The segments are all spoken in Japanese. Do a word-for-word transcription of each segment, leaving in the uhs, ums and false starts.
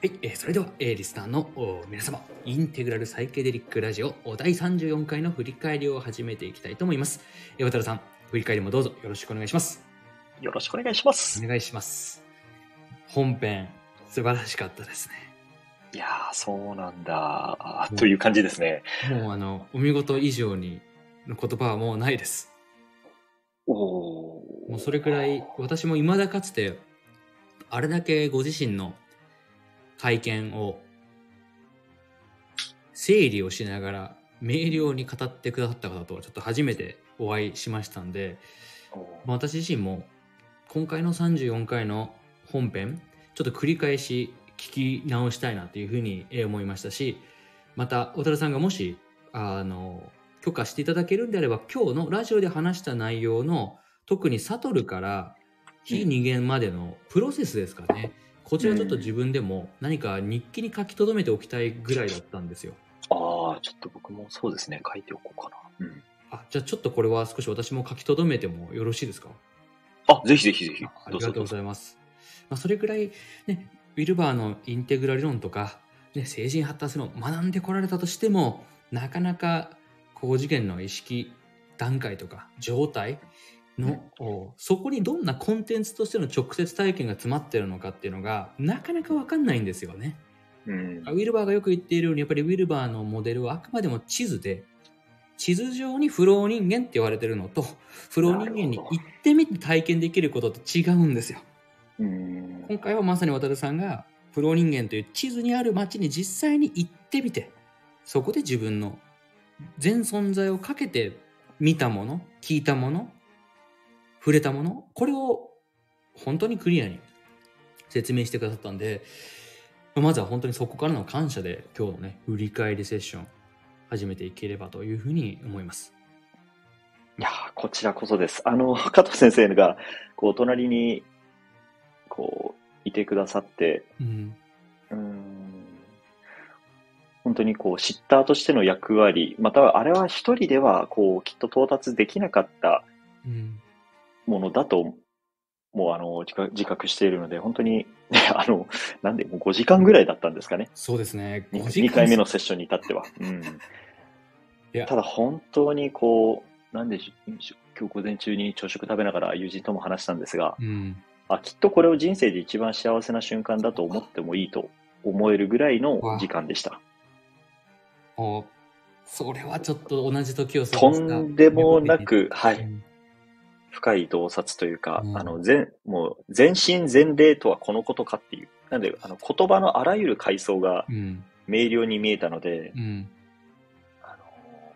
はい、えー、それでは、えー、リスナーの皆様、インテグラルサイケデリックラジオだいさんじゅうよんかいの振り返りを始めていきたいと思います。えー、渡さん、振り返りもどうぞよろしくお願いします。よろしくお願いします。お願いします。本編、素晴らしかったですね。いやー、そうなんだという感じですね。もうあの、お見事以上にの言葉はもうないです。おー。もうそれくらい、私もいまだかつて、あれだけご自身の会見を整理をしながら明瞭に語ってくださった方とはちょっと初めてお会いしましたんで、私自身も今回のさんじゅうよんかいの本編ちょっと繰り返し聞き直したいなというふうに思いましたし、また小樽さんがもしあの許可していただけるんであれば、今日のラジオで話した内容の特にサトルから非人間までのプロセスですかね、こちらちょっと自分でも何か日記に書き留めておきたいぐらいだったんですよ。ああ、ちょっと僕もそうですね、書いておこうかな。うん。あ、じゃあちょっとこれは少し私も書き留めてもよろしいですか？あ、ぜひぜひぜひ。ありがとうございます。まあ、それくらいね、ウィルバーのインテグラ理論とか、ね、成人発達の学んでこられたとしても、なかなか高次元の意識段階とか状態の、うん、そこにどんなコンテンツとしての直接体験が詰まってるのかっていうのがなかなか分かんないんですよね、うん、ウィルバーがよく言っているように、やっぱりウィルバーのモデルはあくまでも地図で、地図上にフロー人間って言われてるのとフロー人間に行ってみて体験できることって違うんですよ、うん、今回はまさに渡さんがフロー人間という地図にある街に実際に行ってみて、そこで自分の全存在をかけて見たもの、聞いたもの、触れたもの、これを本当にクリアに説明してくださったんで、まずは本当にそこからの感謝で今日のね、振り返りセッション始めていければというふうに思います。いや、こちらこそです。あの加藤先生がこう隣にこういてくださって、うん、うーん本当にこうシッターとしての役割、またはあれは一人ではこうきっと到達できなかった、うん、ものだともうあの自覚しているので、本当にあのなんでもうごじかんぐらいだったんですかね。そうですね。にかいめのセッションに至っては、うん、いやただ本当にこうなんでしょう、今日午前中に朝食食べながら友人とも話したんですが、うん、あきっとこれを人生で一番幸せな瞬間だと思ってもいいと思えるぐらいの時間でした。お、それはちょっと同じ時を過ごした。とんでもなく、はい。うん、深い洞察というか、うん、あの全もう全身全霊とはこのことかっていう、なんであの言葉のあらゆる階層が明瞭に見えたので、うん、あの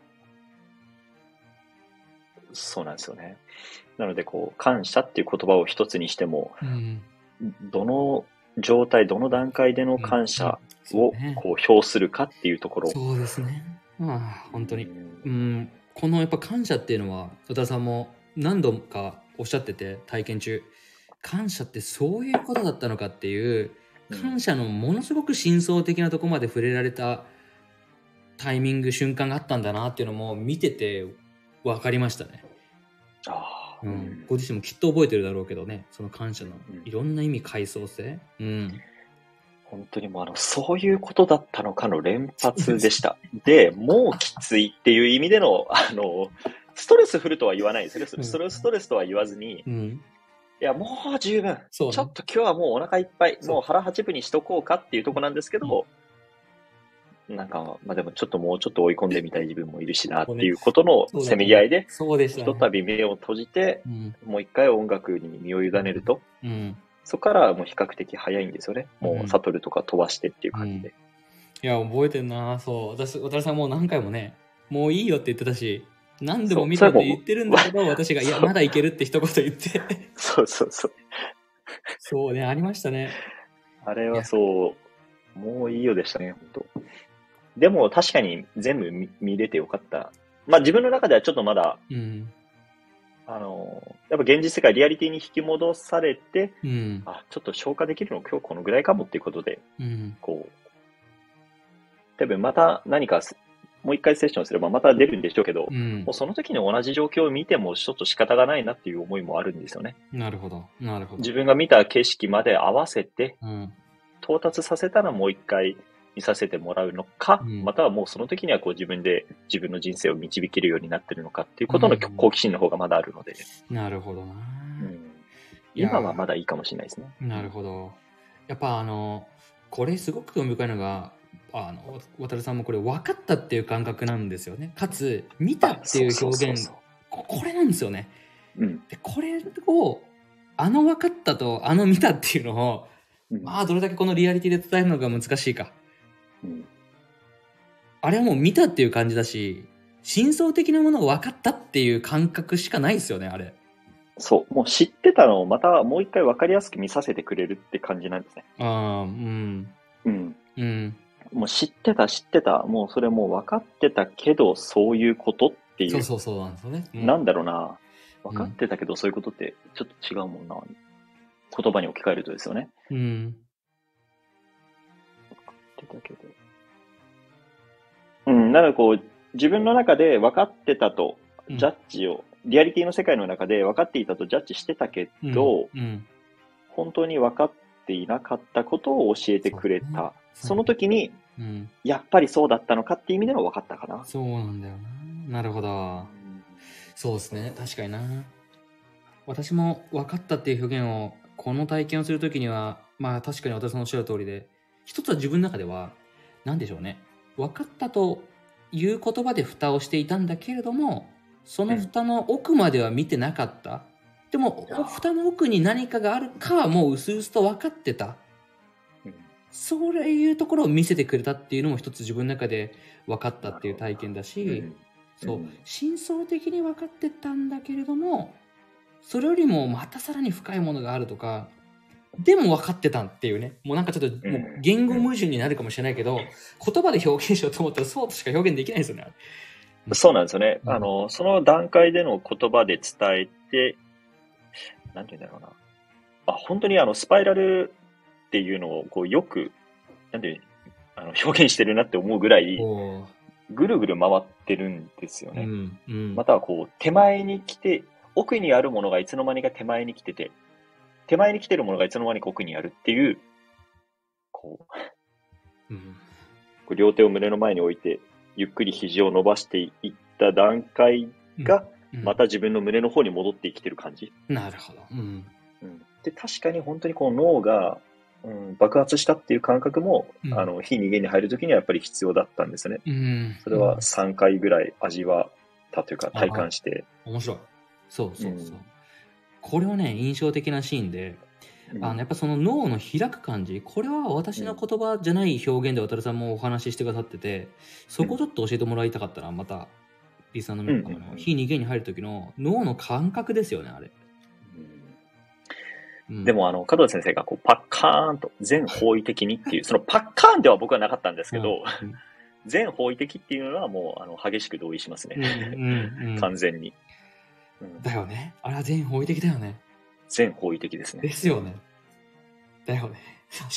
そうなんですよね。なのでこう感謝っていう言葉を一つにしても、うん、どの状態どの段階での感謝をこう表するかっていうところ、そうですね。まあ本当に、うんうん、このやっぱ感謝っていうのは小田さんも何度かおっしゃってて、体験中感謝ってそういうことだったのかっていう感謝のものすごく深層的なとこまで触れられたタイミング瞬間があったんだなっていうのも見てて分かりましたね。あ、うん、ご自身もきっと覚えてるだろうけどね、その感謝のいろんな意味、階層性、うんうん、本当にもうあのそういうことだったのかの連発でしたでもうきついっていう意味でのあのストレスフルとは言わないですよ、うん、それをストレスとは言わずに、うん、いやもう十分、ね、ちょっと今日はもうお腹いっぱい、もう腹八分にしとこうかっていうとこなんですけど、うん、なんかまあでもちょっともうちょっと追い込んでみたい自分もいるしなっていうことのせめぎ合いで、ひとたび目を閉じて、うん、もう一回音楽に身を委ねると、うん、そこからもう比較的早いんですよね、うん、もう悟るとか飛ばしてっていう感じで、うん、いや覚えてるな。そう、私渡さんもう何回もね、もういいよって言ってたし、何度も見たって言ってるんだけど、私がいやまだいけるって一言言って、そうそうそうそうね、ありましたね。あれはそうもういいよでしたね、本当。でも確かに全部 見, 見れてよかった。まあ自分の中ではちょっとまだ、うん、あのやっぱ現実世界リアリティに引き戻されて、うん、あちょっと消化できるの今日このぐらいかもっていうことで、うん、こう多分また何かもう一回セッションすればまた出るんでしょうけど、うん、もうその時に同じ状況を見てもちょっと仕方がないなっていう思いもあるんですよね。なるほど、なるほど。自分が見た景色まで合わせて、うん、到達させたらもう一回見させてもらうのか、うん、またはもうその時にはこう自分で自分の人生を導けるようになってるのかっていうことの好奇心の方がまだあるので、うん、なるほどな、うん、今はまだいいかもしれないですね。なるほど。やっぱあのこれすごく興味深いのが、あの渡さんもこれ分かったっていう感覚なんですよね、かつ見たっていう表現、そうそうそうそう、これなんですよね、うん、でこれをあの分かったとあの見たっていうのを、うん、まあどれだけこのリアリティで伝えるのが難しいか、うん、あれはもう見たっていう感じだし、真相的なものを分かったっていう感覚しかないですよね、あれ。そう、もう知ってたのをまたもう一回分かりやすく見させてくれるって感じなんですね。ああ、うんうんうん。もう知ってた知ってた、もうそれもう分かってたけどそういうことっていう。そうそうそうなんですよね。うん、なんだろうな、分かってたけどそういうことってちょっと違うもんな、うん、言葉に置き換えるとですよね。うん。分かってたけど、うん、なんかこう自分の中で分かってたとジャッジを。うん、リアリティの世界の中で分かっていたとジャッジしてたけど、うんうん、本当に分かっていなかったことを教えてくれた。 そうね、その時に、うん、やっぱりそうだったのかっていう意味でも分かったかな。そうなんだよな。なるほど。そうですね、確かにな。私も分かったっていう表現をこの体験をする時には、まあ確かに私のおっしゃる通りで、一つは自分の中では何でしょうね、分かったという言葉で蓋をしていたんだけれども、その蓋の奥までは見てなかった、うん、でも蓋の奥に何かがあるかはもう薄々と分かってた、うん、そういうところを見せてくれたっていうのも一つ自分の中で分かったっていう体験だし、うん、そう、うん、真相的に分かってたんだけれども、それよりもまたさらに深いものがあるとか、でも分かってたっていうね、もうなんかちょっともう言語矛盾になるかもしれないけど、言葉で表現しようと思ったらそうとしか表現できないですよね。そうなんですよね。あの、その段階での言葉で伝えて、なんて言うんだろうな。あ、本当にあの、スパイラルっていうのを、こう、よく、なんていう、あの、表現してるなって思うぐらい、ぐるぐる回ってるんですよね。うんうん、またはこう、手前に来て、奥にあるものがいつの間にか手前に来てて、手前に来てるものがいつの間にか奥にあるっていう、こう、うん、こう両手を胸の前に置いて、ゆっくり肘を伸ばしていった段階が、また自分の胸の方に戻ってきてる感じ。うんうん、なるほど、うんうん。で、確かに本当にこの脳が、うん、爆発したっていう感覚も、うん、あの非人間に入るときにはやっぱり必要だったんですね、うん。それはさんかいぐらい味わったというか、体感して。面白い。そうそうそう。うん、これはね、印象的なシーンで、あのやっぱその脳の開く感じ、これは私の言葉じゃない表現で渡さんもお話ししてくださってて、そこちょっと教えてもらいたかったら、またリスナーの皆様の非人間に入る時の脳の感覚ですよね、あれ、うんうん、でもあの加藤先生がこうパッカーンと全方位的にっていう、そのパッカーンでは僕はなかったんですけど、うん、全方位的っていうのはもうあの激しく同意しますね、うんうんうん、完全に、うん、だよね、あれは全方位的だよね。全方位的ですね。ですよね。だよね。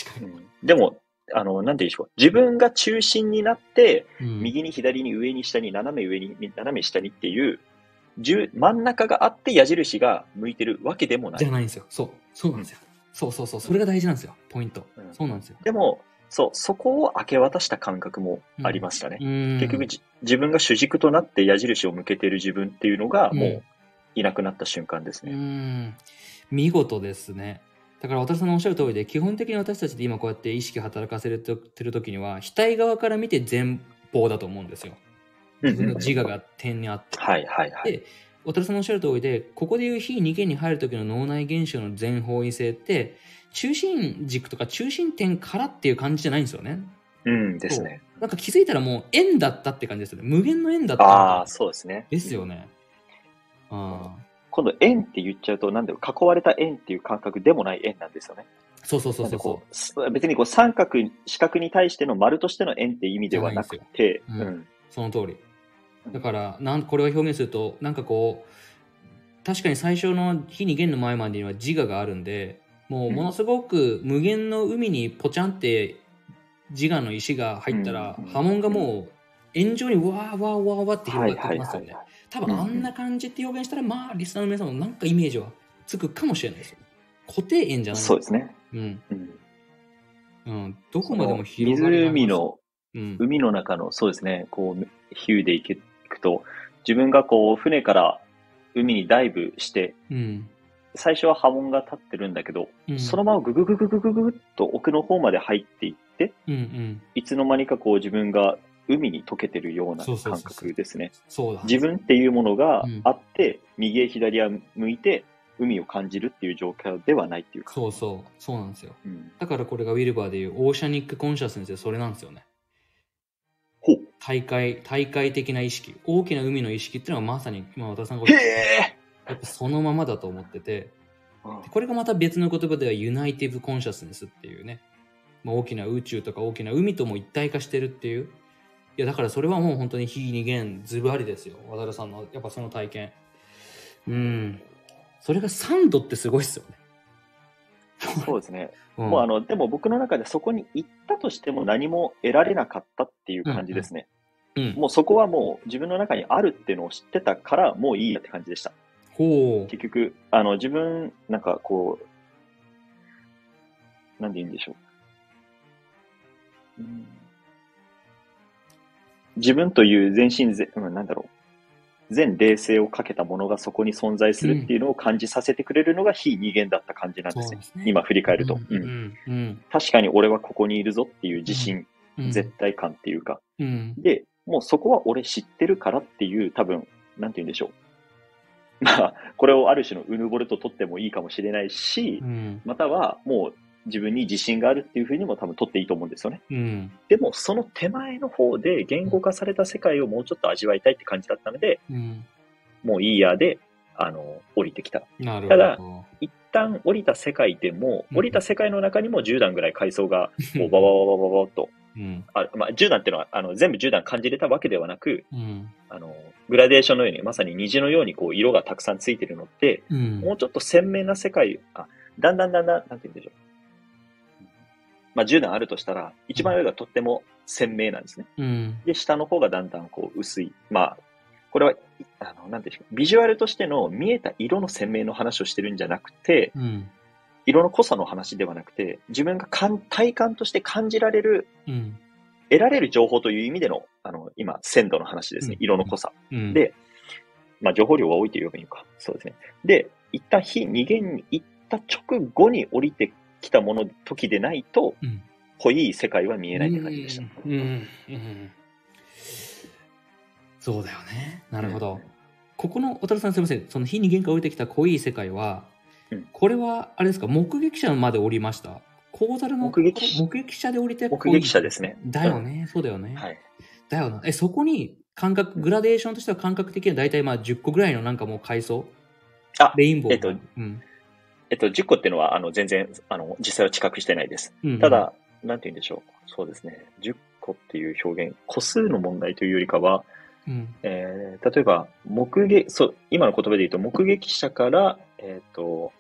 確かに。うん、でも、あの、なんて言うんでしょう。自分が中心になって、うん、右に左に上に下に斜め上に斜め下にっていう、真ん中があって矢印が向いてるわけでもない。じゃないんですよ。そう。そうなんですよ。そうそうそう。それが大事なんですよ。ポイント。うん、そうなんですよ。でも、そう、そこを明け渡した感覚もありましたね。うん、結局、自分が主軸となって矢印を向けてる自分っていうのが、もういなくなった瞬間ですね。うんうん、見事ですね。だから渡さんのおっしゃる通りで、基本的に私たちで今こうやって意識働かせるとてる時には、額側から見て前方だと思うんですよ。自分の自我が点にあって、はいはいはい、で渡さんのおっしゃる通りで、ここでいう非二元に入る時の脳内現象の全方位性って中心軸とか中心点からっていう感じじゃないんですよね。うんですね。なんか気づいたらもう円だったって感じですよね。無限の円だった。ああ、そうですね。ですよね。ああ、今度円って言っちゃうと、なんだろう、囲われた円っていう感覚でもない円なんですよね。そうそうそうそう。別にこう三角、四角に対しての丸としての円って意味ではなくて、うんうん、その通り。だからなんこれを表現すると、なんかこう確かに最初の非二元の前までには自我があるんで、もうものすごく無限の海にポチャンって自我の石が入ったら、うん、波紋がもう円状にわーわーわーわーって広がってきますよね。はいはいはい、多分あんな感じって表現したら、うん、まあリスナーの皆さんもなんかイメージはつくかもしれないですよ。固定円じゃないですか。そうですね。うん。うん、うん、どこまでも広がります。湖の、うん、海の中の、そうですね、こう、比喩で行くと、自分がこう、船から海にダイブして、うん、最初は波紋が立ってるんだけど、うん、そのままグググググググっと奥の方まで入っていって、うんうん、いつの間にかこう、自分が海に溶けてるような感覚ですね。自分っていうものがあって、うん、右へ左へ向いて、海を感じるっていう状況ではないっていうか、そうそうそうなんですよ、うん、だからこれがウィルバーでいうオーシャニックコンシャスネスでそれなんですよね。ほう、大海大海的な意識、大きな海の意識っていうのがまさに今渡さんが言ってそのままだと思ってて、これがまた別の言葉ではユナイティブコンシャスネスっていうね、まあ、大きな宇宙とか大きな海とも一体化してるっていう、いやだからそれはもう本当に非二元ズバリですよ、渡さんのやっぱその体験。うん、それがさんどってすごいっすよね。そうですね。うん、もうあのでも僕の中でそこに行ったとしても何も得られなかったっていう感じですね。うんうん、もうそこはもう自分の中にあるっていうのを知ってたからもういいやって感じでした。ほう。結局あの自分なんかこうなんで言うんでしょう。うん、自分という全身全、うん、なんだろう。全冷静をかけたものがそこに存在するっていうのを感じさせてくれるのが非二元だった感じなんですよ、うん、今振り返ると、うんうんうん、確かに俺はここにいるぞっていう自信、うん、絶対感っていうか、うん、でもうそこは俺知ってるからっていう、多分なんて言うんでしょう、まあこれをある種のうぬぼれと取ってもいいかもしれないし、うん、またはもう自分に自信があるっていうふうにも多分取っていいと思うんですよね、うん、でもその手前の方で言語化された世界をもうちょっと味わいたいって感じだったので、うん、もういいやであの降りてきた。なるほど。ただ一旦降りた世界でも、うん、降りた世界の中にもじゅう段ぐらい階層がもうババババババっとある、うん、まあ、じゅう段っていうのはあの全部じゅう段感じれたわけではなく、うん、あのグラデーションのようにまさに虹のようにこう色がたくさんついてるのって、うん、もうちょっと鮮明な世界、あ、だんだんだんだんなんて言うんでしょう、まあ、じゅう段あるとしたら、一番上がとっても鮮明なんですね。うん、で、下の方がだんだんこう薄い。まあ、これは、あの、なんていうんですか、ビジュアルとしての見えた色の鮮明の話をしてるんじゃなくて、うん、色の濃さの話ではなくて、自分が感体感として感じられる、うん、得られる情報という意味での、あの、今、鮮度の話ですね。色の濃さ。うんうん、で、まあ、情報量が多いと言えばいいのか。そうですね。で、一旦非二元に行った直後に降りて来たもの時でないと、うん、濃い世界は見えないって感じでした。うんうんうん、そうだよね。なるほど。うん、ここの小樽さんすみません。その非二元化降りてきた濃い世界は、うん、これはあれですか、目撃者まで降りました。小樽の目撃目撃者で降りて、目撃者ですね。だよね。うん、そうだよね。はい、だよな。え、そこに感覚グラデーションとしては感覚的にはだいたいまあじゅっこぐらいのなんかもう階層、あ、レインボー。えっと、うん。えっと、じゅっこっていうのは、あの、全然、あの、実際は知覚してないです。うんうん、ただ、なんて言うんでしょう。そうですね。じゅっこっていう表現、個数の問題というよりかは、うん、えー、例えば、目撃、そう、今の言葉で言うと、目撃者から、えっと、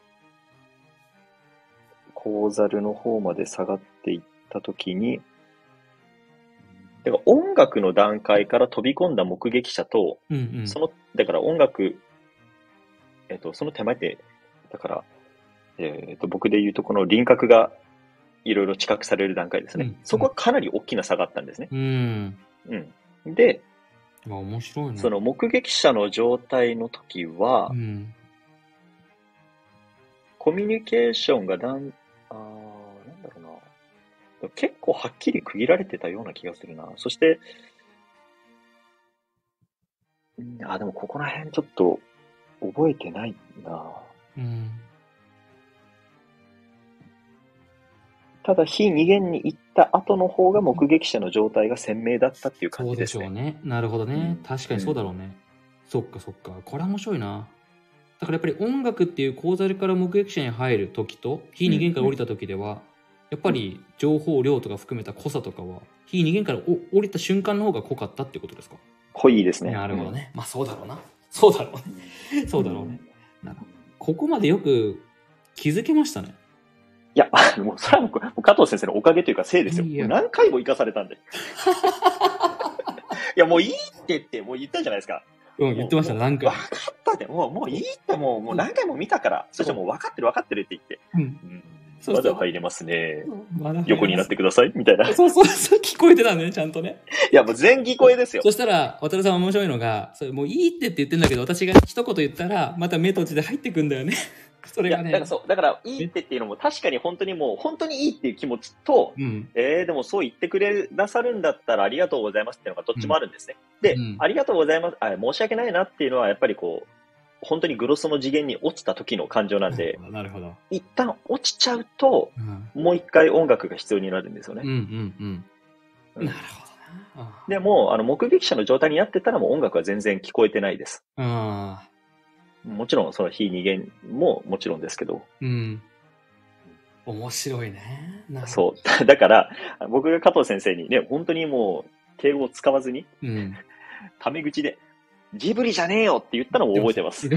コウザルの方まで下がっていったときに、だから音楽の段階から飛び込んだ目撃者と、うんうん、その、だから音楽、えっと、その手前って、だから、えー、と僕で言うとこの輪郭がいろいろ知覚される段階ですね、うん、そこはかなり大きな差があったんですね、うんうん、で、まあ面白いね、その目撃者の状態の時は、うん、コミュニケーションがだんあなんだろうな結構はっきり区切られてたような気がするな。そしてあでもここら辺ちょっと覚えてないな、うんただ非二元に行った後の方が目撃者の状態が鮮明だったっていう感じですね。そうでしょうね。なるほどね。確かにそうだろうね。うん、そっかそっか。これは面白いな。だからやっぱり音楽っていう講座から目撃者に入る時と非二元から降りた時では、うん、やっぱり情報量とか含めた濃さとかは非二元から降りた瞬間の方が濃かったっていうことですか。濃いですね。なるほどね。うん、まあそうだろうな。そうだろうね。そうだろうね。うん、なんかここまでよく気づけましたね。いや、もうそれはもう加藤先生のおかげというかせいですよ。いや何回も生かされたんで。いや、もういいってってもう言ったじゃないですか。うん、言ってました、何回も。分かったで、もう、もういいってもう、もう何回も見たから、うん、そしてもう分かってる分かってるって言って。うん。うん、まだ入れますね、ま、ます横になってくださいみたいな。そうそうそう、聞こえてたんだね、ちゃんとね。いや、もう全聞こえですよ。そしたら渡さん面白いのが、それもういいってって言ってんだけど、私が一言言ったらまた目閉じて入ってくんだよね。それがね、いや、だからそう、だからいいってっていうのも確かに本当にもう本当にいいっていう気持ちと、うん、えー、でもそう言ってくれなさるんだったらありがとうございますっていうのがどっちもあるんですね、うん、で、うん、ありがとうございます、あ、申し訳ないなっていうのはやっぱりこう本当にグロスの次元に落ちた時の感情なんで、なるほど、一旦落ちちゃうと、うん、もう一回音楽が必要になるんですよね。うんうんうん、うん、なるほどな。でもあの目撃者の状態になってたらもう音楽は全然聞こえてないです。あ、もちろんその非二元ももちろんですけど。うん。面白いね。そうだから僕が加藤先生にね、本当にもう敬語を使わずに、うん、タメ口で。ジブリじゃねえよって言ったのも覚えてます。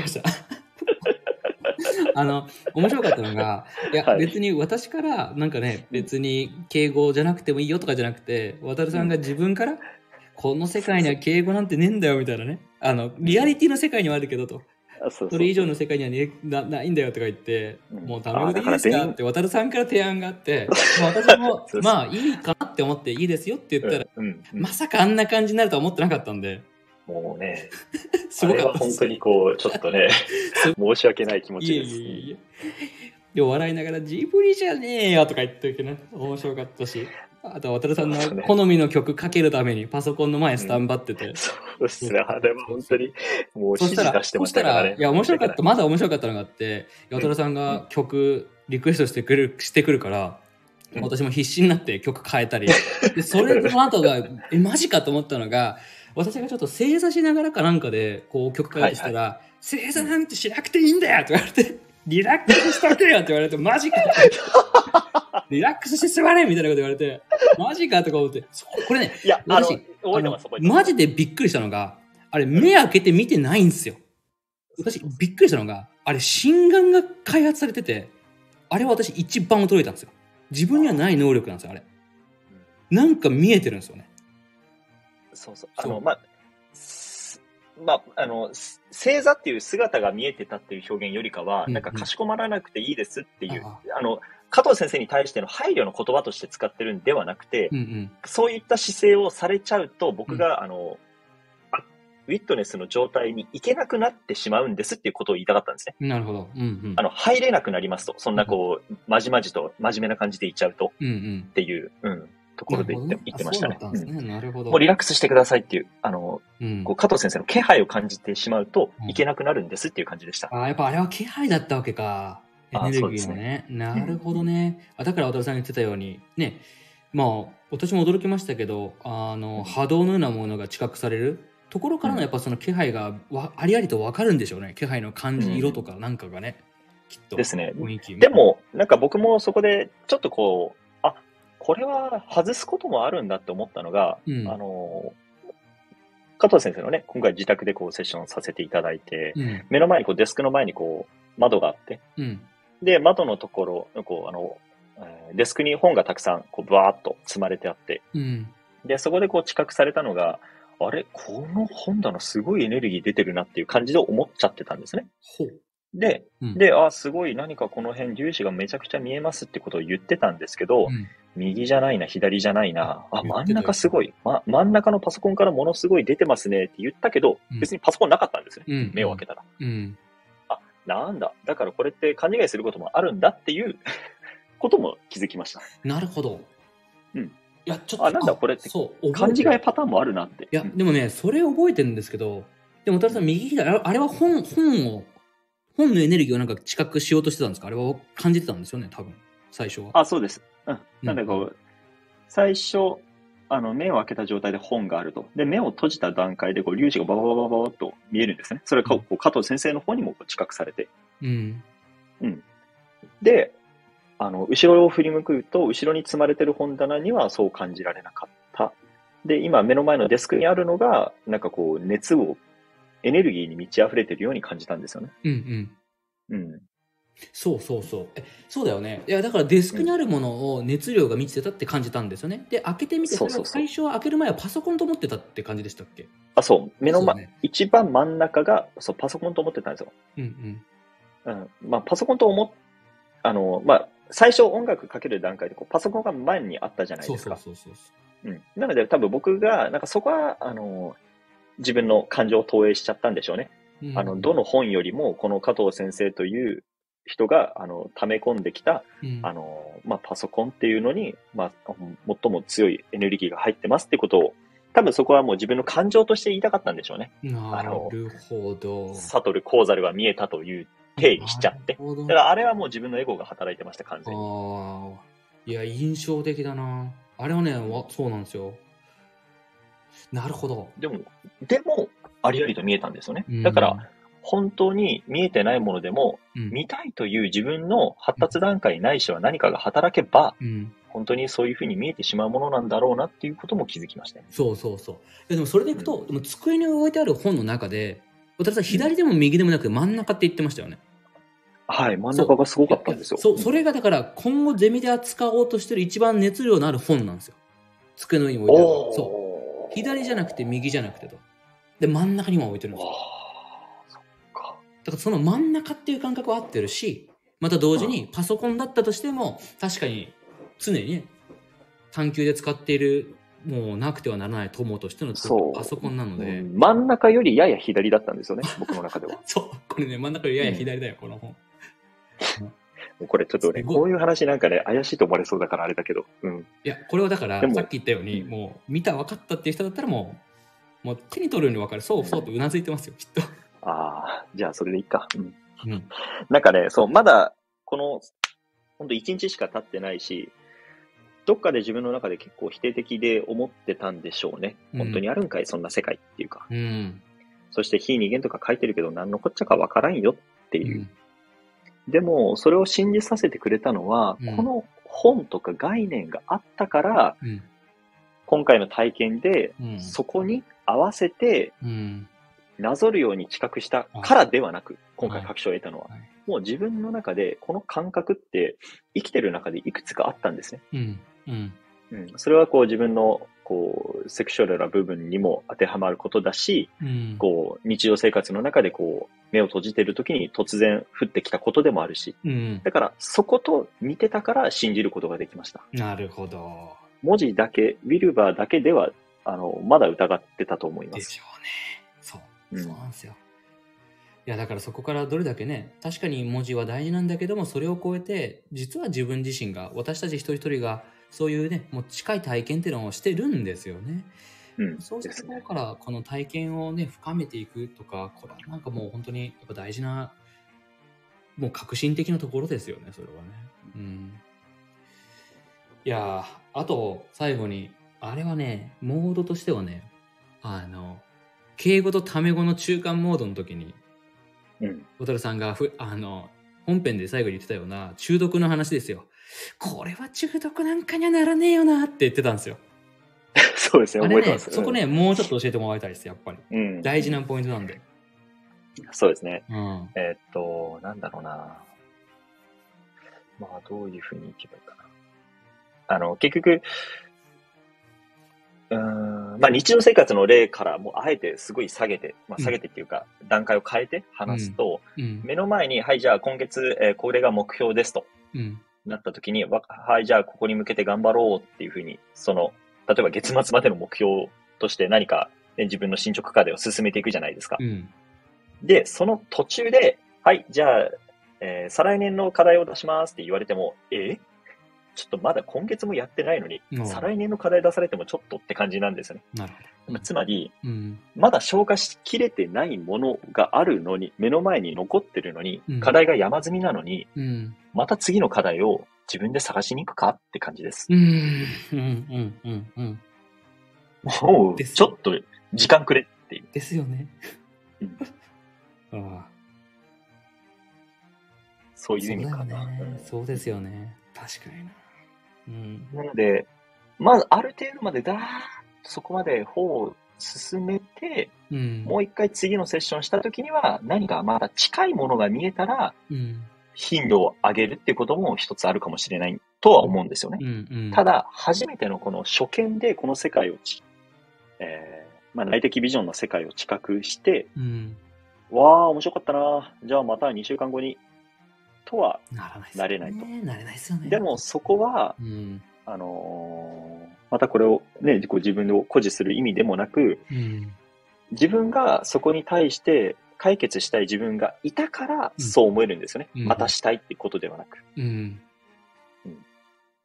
あの面白かったのが、いや、はい、別に私からなんかね、別に敬語じゃなくてもいいよとかじゃなくて、渡さんが自分から、うん、この世界には敬語なんてねえんだよみたいなね、あのリアリティの世界にはあるけどと、そうそうそう、それ以上の世界には、ね、な, ないんだよとか言って、うん、もうタメ語でいいですかって渡さんから提案があって、私もまあいいかなって思っていいですよって言ったら、うんうんうん、まさかあんな感じになるとは思ってなかったんで。もうね、すごかった。あれは本当にこうちょっとね申し訳ない気持ちです。いやいやいや、で笑いながらジブリじゃねえよとか言ってるけどね、面白かったし、あと渡さんの好みの曲かけるためにパソコンの前スタンバってて、そうですね、あれは本当にもう指示出してましたからね。いや面白かった、まだ面白かったのがあって、渡さんが曲リクエストしてくるしてくるから。私も必死になって曲変えたりで、それの後がえマジかと思ったのが、私がちょっと正座しながらかなんかでこう曲変えてしたら、はいはい、正座なんてしなくていいんだよって言われて、リラックスしてくれよって言われて、マジかリラックスして座れみたいなこと言われて、マジかとか思って、これね、いや私あのマジでびっくりしたのが、あれ目開けて見てないんですよ。私びっくりしたのが、あれ心眼が開発されてて、あれ私一番驚いたんですよ。自分にはない能力なんですよ、あれ。なんか見えてるんですよね。そうそう。あの、まあ、まあ、あの、星座っていう姿が見えてたっていう表現よりかは、うんうん、なんかかしこまらなくていいですっていう、あ、あの、加藤先生に対しての配慮の言葉として使ってるんではなくて、うんうん、そういった姿勢をされちゃうと、僕が、うん、あの、ウィットネスの状態に行けなくなってしまうんですっていうことを言いたかったんですね。なるほど。うんうん、あの入れなくなりますと、そんなこう、うん、まじまじと真面目な感じでいっちゃうと、うんうん、っていう、うん、ところで言って、言ってましたね。そうだったんですね。うん、なるほど。もうリラックスしてくださいっていう、あの、うん、こう加藤先生の気配を感じてしまうと、うん、いけなくなるんですっていう感じでした。ああ、やっぱあれは気配だったわけか。エネルギーのね。あ、そうですね。なるほどね。うん、あ、だから渡さんが言ってたようにね、まあ私も驚きましたけど、あの波動のようなものが知覚される。ところからのやっぱその気配がわありありと分かるんでしょうね。気配の感じ、色とかなんかがね、うん、きっとですね。でもなんか僕もそこでちょっとこう、あ、これは外すこともあるんだって思ったのが、うん、あの加藤先生のね、今回自宅でこうセッションさせていただいて、うん、目の前にこうデスクの前にこう窓があって、うん、で窓のところこうあのデスクに本がたくさんこうバーッと積まれてあって、うん、でそこでこう知覚されたのが。あれこの本棚すごいエネルギー出てるなっていう感じで思っちゃってたんですね。ほう。で、うん、で、あ、すごい何かこの辺粒子がめちゃくちゃ見えますってことを言ってたんですけど、うん、右じゃないな、左じゃないな、あ、真ん中すごい、ま、真ん中のパソコンからものすごい出てますねって言ったけど、うん、別にパソコンなかったんですね。うん、目を開けたら、うんうん。あ、なんだ。だからこれって勘違いすることもあるんだっていうことも気づきました。なるほど。うん。いやちょっとあなんだこれって勘違いパターンもあるなって。いやでもねそれ覚えてるんですけど、でも渡さん右左あれは本本を本のエネルギーをなんか知覚しようとしてたんですか？あれは感じてたんですよね多分最初は。あそうです、うん、なんだか、うん、最初あの目を開けた状態で本があると、で目を閉じた段階でこう粒子がババババババと見えるんですね。それがこう、うん、加藤先生の方にもこう知覚されて、うんうん、であの後ろを振り向くと後ろに積まれてる本棚にはそう感じられなかった。で今目の前のデスクにあるのがなんかこう熱をエネルギーに満ち溢れてるように感じたんですよね。うんうんうん。そうそうそう。えそうだよね。いやだからデスクにあるものを熱量が満ちてたって感じたんですよね。うん、で開けてみてそれは最初は開ける前はパソコンと思ってたって感じでしたっけ？あそう目の前、ね、一番真ん中がそうパソコンと思ってたんですよ。うんうん。うんまあパソコンと思っあのまあ最初音楽かける段階でこうパソコンが前にあったじゃないですか。なので多分僕がなんかそこはあの自分の感情を投影しちゃったんでしょうね、うん、あのどの本よりもこの加藤先生という人があの溜め込んできた、うんあのまあ、パソコンっていうのに、まあ、最も強いエネルギーが入ってますってことを多分そこはもう自分の感情として言いたかったんでしょうね。なるほど。サトル・コウザルが見えたという定義しちゃって、だからあれはもう自分のエゴが働いてました完全に。ああ、いや印象的だな。あれはね、そうなんですよ。なるほど。でもでもありありと見えたんですよね。だから、うん、本当に見えてないものでも、うん、見たいという自分の発達段階ないしは何かが働けば。うん本当にそういうふうに見えてしまうものなんだろうなっていうことも気づきました、ね、そうそうそう。でもそれでいくと、うん、机に置いてある本の中で渡辺さん左でも右でもなく真ん中って言ってましたよね、うん、はい真ん中がすごかったんですよ。 そ, そ, それがだから今後ゼミで扱おうとしてる一番熱量のある本なんですよ。机の上に置いてあるそう左じゃなくて右じゃなくてとで真ん中にも置いてるんですよ。そっか。だからその真ん中っていう感覚は合ってるしまた同時にパソコンだったとしても、うん、確かに常にね、探求で使っているもうなくてはならない友としてのパソコンなので、うん、真ん中よりやや左だったんですよね僕の中では。そうこれね真ん中よりやや左だよ、うん、この本もうこれちょっとねこういう話なんかね怪しいと思われそうだからあれだけど、うん、いやこれはだからさっき言ったように、うん、もう見た分かったっていう人だったらもうもう手に取るように分かるそうそうとうなずいてますよきっと。ああじゃあそれでいいか、うんうん、なんかねそうまだこの本当いちにちしか経ってないしどっかで自分の中で結構否定的で思ってたんでしょうね。本当にあるんかい、うん、そんな世界っていうか、うん、そして非人間とか書いてるけど何のこっちゃかわからんよっていう、うん、でもそれを信じさせてくれたのは、うん、この本とか概念があったから、うん、今回の体験で、うん、そこに合わせて、うん、なぞるように知覚したからではなく、うん、今回確証を得たのは、はいはい、もう自分の中でこの感覚って生きてる中でいくつかあったんですね、うんうんうん、それはこう自分のこうセクシュアルな部分にも当てはまることだし、うん、こう日常生活の中でこう目を閉じている時に突然降ってきたことでもあるし、うん、だからそこと似てたから信じることができました。なるほど。文字だけウィルバーだけではあのまだ疑ってたと思います。でしょうね。そう、そうなんですよ、うん、いやだからそこからどれだけね確かに文字は大事なんだけどもそれを超えて実は自分自身が私たち一人一人がそういうね、もう近い体験っていうのをしてるんですよね。うん、そうしたところからこの体験をね、深めていくとか、これはなんかもう本当にやっぱ大事な、もう革新的なところですよね、それはね。うん。いやー、あと最後に、あれはね、モードとしてはね、あの、敬語とタメ語の中間モードの時に、うん、小樽さんがふあの本編で最後に言ってたような中毒の話ですよ。これは中毒なんかにはならねえよなって言ってたんですよ。そうですね、覚えてます。そこね、もうちょっと教えてもらいたいです、やっぱり。うん、大事なポイントなんで。そうですね。うん、えー、っと、なんだろうな。まあ、どういうふうにいけばいいかな。あの、結局、うーん、まあ、日常生活の例からもうあえてすごい下げて、まあ、下げてっていうか、うん、段階を変えて話すと、うんうん、目の前に、はい、じゃあ今月、えー、これが目標ですと。うんなった時に、はい、じゃあここに向けて頑張ろうっていうふうに、その、例えば月末までの目標として何か、ね、自分の進捗課題を進めていくじゃないですか。うん、で、その途中で、はい、じゃあ、えー、再来年の課題を出しますって言われても、えー、ちょっとまだ今月もやってないのに、再来年の課題出されてもちょっとって感じなんですよね。なるほど。つまり、うん、まだ消化しきれてないものがあるのに、目の前に残ってるのに、うん、課題が山積みなのに、うん、また次の課題を自分で探しに行くかって感じです。うんうんうんうん。もうちょっと時間くれっていう。ですよね。うん、ああそういう意味かな。そうだよね。そうですよね。確かにな。うん、なので、まずある程度までだーっとそこまで方を進めて、うん、もう一回次のセッションしたときには何かまだ近いものが見えたら、うん、頻度を上げるっていうことも一つあるかもしれないとは思うんですよね、うんうんうん、ただ初めてのこの初見でこの世界を、えーまあ、内的ビジョンの世界を知覚して、うん、わー面白かったな、じゃあまたにしゅうかんごにとはなれないと。なれないですよね。でもそこは、うん、あのー、またこれをね、自分を誇示する意味でもなく、うん、自分がそこに対して解決したい自分がいたからそう思えるんですよね。うん、またしたいってことではなく、うんうん。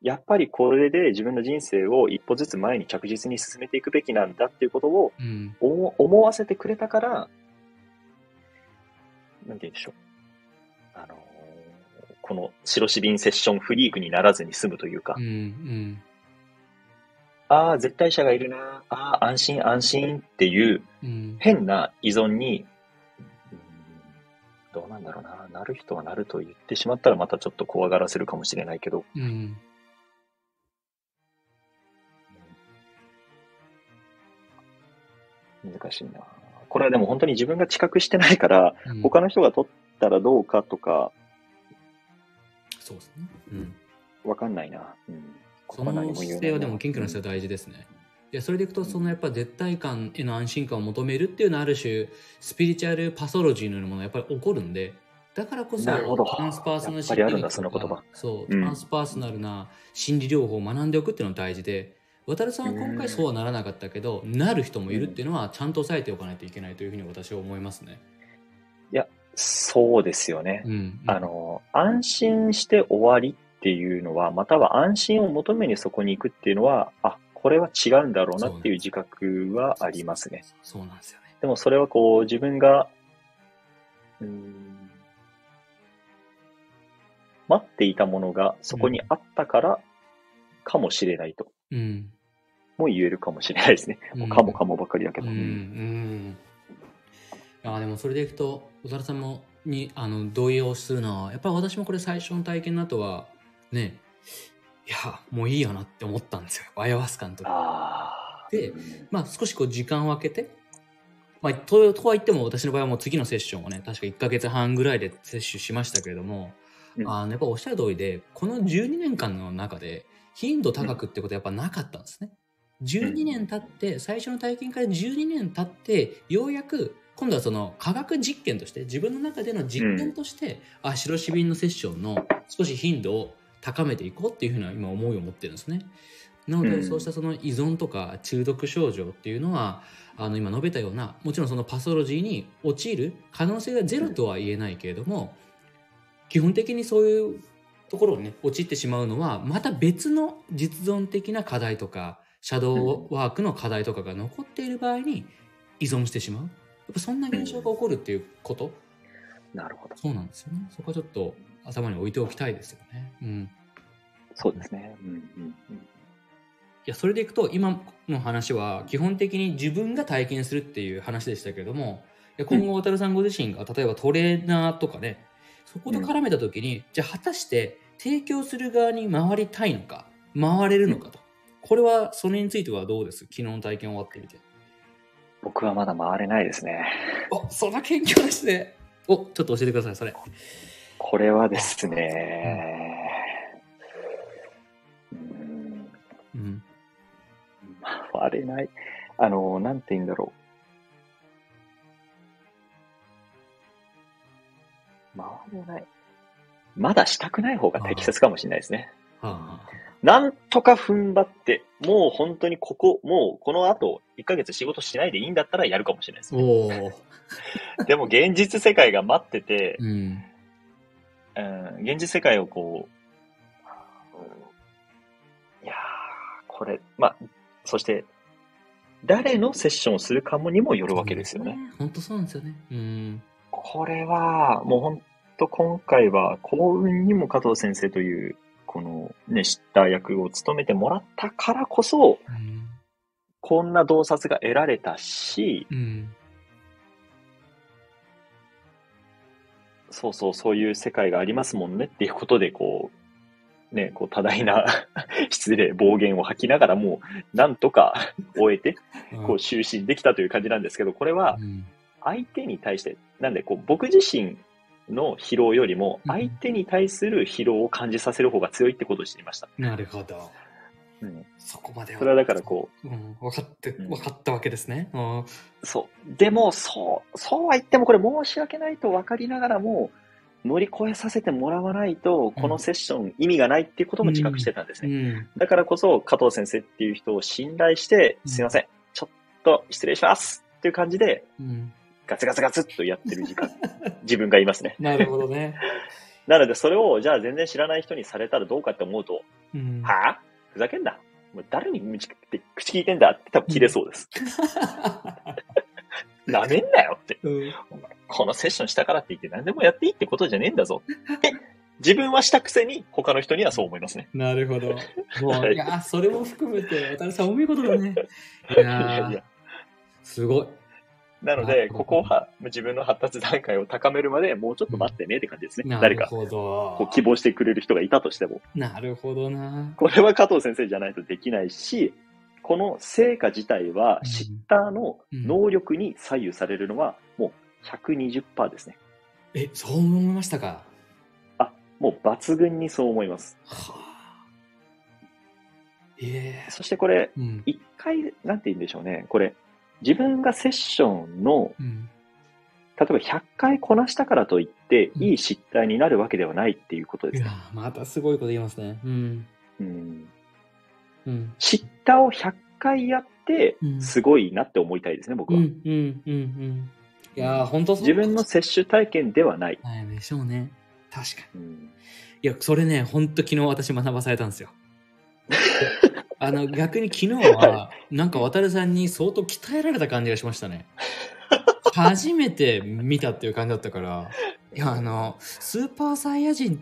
やっぱりこれで自分の人生を一歩ずつ前に着実に進めていくべきなんだっていうことを思わせてくれたから、なんて言うんでしょう。あのー、この白紙瓶セッションフリークにならずに済むというか、うんうん、ああ絶対者がいるな、ああ安心安心っていう変な依存に、うん、どうなんだろうな、なる人はなると言ってしまったらまたちょっと怖がらせるかもしれないけど、うん、難しいな。これはでも本当に自分が知覚してないから、うん、他の人が取ったらどうかとか、そうですね。うん。分かんないな。うん。この姿勢はでも謙虚な姿勢は大事ですね。いやそれでいくとそのやっぱ絶対感への安心感を求めるっていうのはある種スピリチュアルパソロジーのようなものがやっぱり起こるんで、だからこそトランスパーソナル心理学とか、そうトランスパーソナルな心理療法を学んでおくっていうのが大事で、渡さんは今回そうはならなかったけど、うん、なる人もいるっていうのはちゃんと抑えておかないといけないというふうに私は思いますね。いや。そうですよね、うんうん、あの安心して終わりっていうのは、または安心を求めにそこに行くっていうのは、あ、これは違うんだろうなっていう自覚はありますね。そうなんですよね。でもそれはこう自分がうーん待っていたものがそこにあったからかもしれないと、うん、もう言えるかもしれないですね、うん、もうかもかもばかりだけど、うんうんうんあでもそれでいくと小沢さんもにあの同意をするのはやっぱり私もこれ最初の体験の後はね、いやもういいよなって思ったんですよ、アヤワスカの時で。まあ少しこう時間を空けて、まあ、と, とはいっても私の場合はもう次のセッションをね確かいっかげつはんぐらいで摂取しましたけれども、うん、あのやっぱおっしゃる通りでこのじゅうにねんかんの中で頻度高くってことはやっぱなかったんですね。じゅうにねん経って最初の体験からじゅうにねん経ってようやく今度はその科学実験として自分の中での実験として、うん、あ白紙瓶のセッションの少し頻度を高めていこうっていうふうな今思いを持ってるんですね。なので、うん、そうしたその依存とか中毒症状っていうのはあの今述べたようなもちろんそのパソロジーに陥る可能性がゼロとは言えないけれども、うん、基本的にそういうところをね陥ってしまうのはまた別の実存的な課題とかシャドーワークの課題とかが残っている場合に依存してしまう、やっぱそんな現象が起こるっていうこと、うん、なるほど。そうなんですよね。そこはちょっと頭に置いておきたいですよね。うん、そうですね。うんうんうん、いやそれでいくと今の話は基本的に自分が体験するっていう話でしたけれども、いや今後渡さんご自身が例えばトレーナーとかね、そこと絡めた時に、うん、じゃあ果たして提供する側に回りたいのか回れるのかと、うん、これはそれについてはどうです？昨日の体験終わってみて。僕はまだ回れないですね。お、そんな謙虚ですね。お、ちょっと教えてください、それ。これはですね、うんうん、回れない。あの、なんて言うんだろう。回れない。まだしたくない方が適切かもしれないですね。はあ、なんとか踏ん張って、もう本当にここ、もうこの後、いっかげつ仕事しないでいいんだったらやるかもしれないですね。おでも現実世界が待ってて、うんうん、現実世界をこう、いやこれ、まあ、そして、誰のセッションをするかもにもよるわけですよね。本当そうなんですよね。うん、これは、もう本当今回は幸運にも加藤先生という、このね、知った役を務めてもらったからこそ、うん、こんな洞察が得られたし、うん、そうそうそういう世界がありますもんねっていうことでこう、ね、こう多大な失礼暴言を吐きながらもうなんとか終えてこう就寝できたという感じなんですけど、これは相手に対してなんでこう僕自身の疲労よりも相手に対する疲労を感じさせる方が強いってことを知りました。うん、なるほど、うん、そこまではそれはだからこう、うん、分かって分かったわけですね。うん、そうでもそうそうは言ってもこれ申し訳ないと分かりながらも乗り越えさせてもらわないと、このセッション意味がないっていうことも自覚してたんですね。うんうん、だからこそ、加藤先生っていう人を信頼して、うん、すいません、ちょっと失礼しますっていう感じで、うん、ガツガツガツっとやってる時間、自分がいますね。なるほどね。なので、それを、じゃあ全然知らない人にされたらどうかって思うと、うん、はあふざけんな。もう誰に口聞いてんだって多分切れそうです。なめんなよって、うん。このセッションしたからって言って何でもやっていいってことじゃねえんだぞって。自分はしたくせに他の人にはそう思いますね。なるほど。もういやそれも含めて渡辺さんお見事だね。いやいやすごい。なのでここは自分の発達段階を高めるまでもうちょっと待ってねって感じですね。うん、誰かこう希望してくれる人がいたとしても。なるほどな。これは加藤先生じゃないとできないし、この成果自体はシッターの能力に左右されるのはもう ひゃくにじゅっパーセント ですね。え、そう思いましたか。あ、もう抜群にそう思います。はあ。ええ。そしてこれ、うん、いっかい、なんて言うんでしょうね。これ、自分がセッションの、うん、例えばひゃっかいこなしたからといって、うん、いいシッターになるわけではないっていうことですね。いや、またすごいこと言いますね。うん。うんうん、シッターをひゃっかいやってすごいなって思いたいですね、うん、僕は。うんうんうんうん。いや本当そう。自分の摂取体験ではない。ないでしょうね。確かに。うん、いやそれね本当昨日私学ばされたんですよ。あの逆に昨日はなんか渡さんに相当鍛えられた感じがしましたね。初めて見たっていう感じだったから。いやあのスーパーサイヤ人に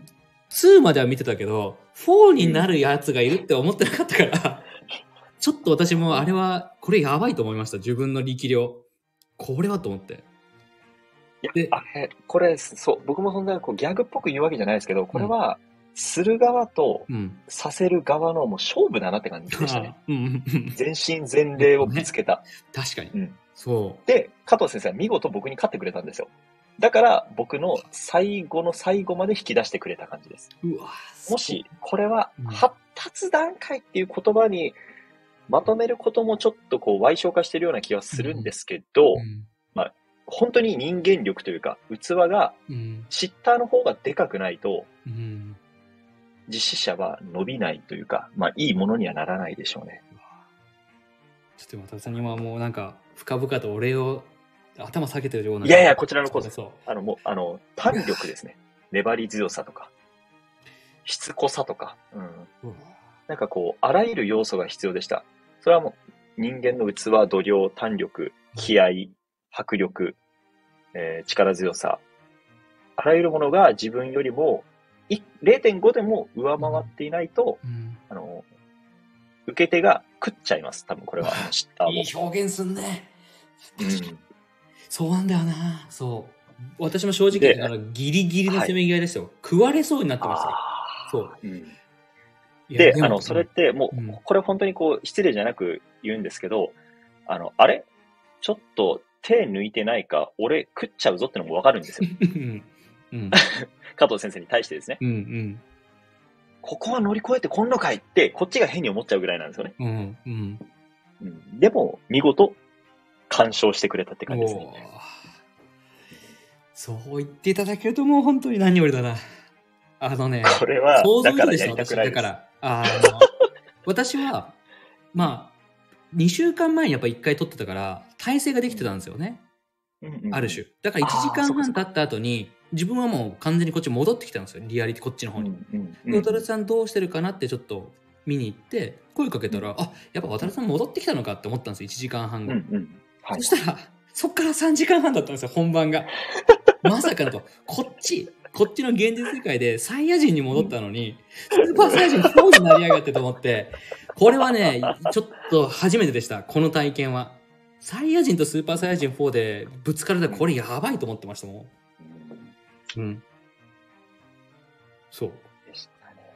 までは見てたけどよんになるやつがいるって思ってなかったから、うん、ちょっと私もあれはこれやばいと思いました。自分の力量これはと思って。いやであれこれそう僕もそんなこうギャグっぽく言うわけじゃないですけど、これはする側とさせる側のもう勝負だなって感じでしたね、うん、全身全霊をぶつけた、ね、確かに、うん、そうで加藤先生は見事僕に勝ってくれたんですよ。だから僕の最後の最後まで引き出してくれた感じです。うわもしこれは発達段階っていう言葉にまとめることもちょっとこう歪償化してるような気はするんですけど、うんうんまあ、本当に人間力というか器がシッターの方がでかくないと実施者は伸びないというか、まあ、いいものにはならないでしょうね。ちょっと渡辺さんにはもうなんか深々とお礼を頭下げてるような。いやいやこちらのこそあのもうあの弾力ですね。粘り強さとかしつこさとか、うんうん、なんかこうあらゆる要素が必要でした。それはもう人間の器、度量、弾力、気合、迫力、えー、力強さ、あらゆるものが自分よりも れいてんご でも上回っていないと、うん、あの受け手が食っちゃいます。多分これは知ったいい表現すんね。うんそうなんだよな。そう私も正直あのギリギリのせめぎ合いでしたよ、はい、食われそうになってました。そう、うん、で、であのそれってもう、うん、これ本当にこう失礼じゃなく言うんですけど、あのあれちょっと手抜いてないか俺食っちゃうぞってのも分かるんですよ。うん、加藤先生に対してですね、うんうん、ここは乗り越えてこんのかいってこっちが変に思っちゃうぐらいなんですよね、うんうんうん、でも見事鑑賞してくれたって感じですね。そう言っていただけるともう本当に何よりだな。あのね、これは想像以上でした。だからやりたくないです。私だからあの私はまあにしゅうかんまえにやっぱいっかい撮ってたから体勢ができてたんですよね、うんうん、ある種だからいちじかんはん経った後に自分はもう完全にこっち戻ってきたんですよ。リアリティこっちの方に、うんうんうん、で渡辺さんどうしてるかなってちょっと見に行って声かけたら、うん、あやっぱ渡辺さん戻ってきたのかって思ったんですよ。いちじかんはん後、うんうんはい、そしたらそっからさんじかんはんだったんですよ本番が。まさかのとこっちこっちの現実世界でサイヤ人に戻ったのにスーパーサイヤ人そうになりやがってと思って、これはねちょっと初めてでした。この体験はサイヤ人とスーパーサイヤ人よんでぶつかれたらこれやばいと思ってましたもん。うんそう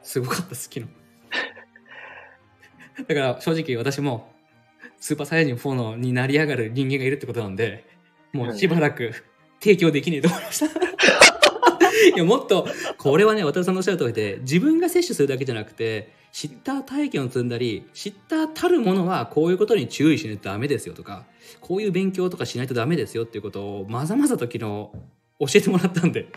すごかったです昨日。だから正直私もスーパーサイヤ人よんのになり上がる人間がいるってことなんで、もうしばらく提供できねえと思いました。いやもっとこれはね渡さんのおっしゃる通りで、自分が摂取するだけじゃなくてシッター体験を積んだり、シッターたるものはこういうことに注意しないとダメですよとか、こういう勉強とかしないとダメですよっていうことをまざまざと昨日教えてもらったんで。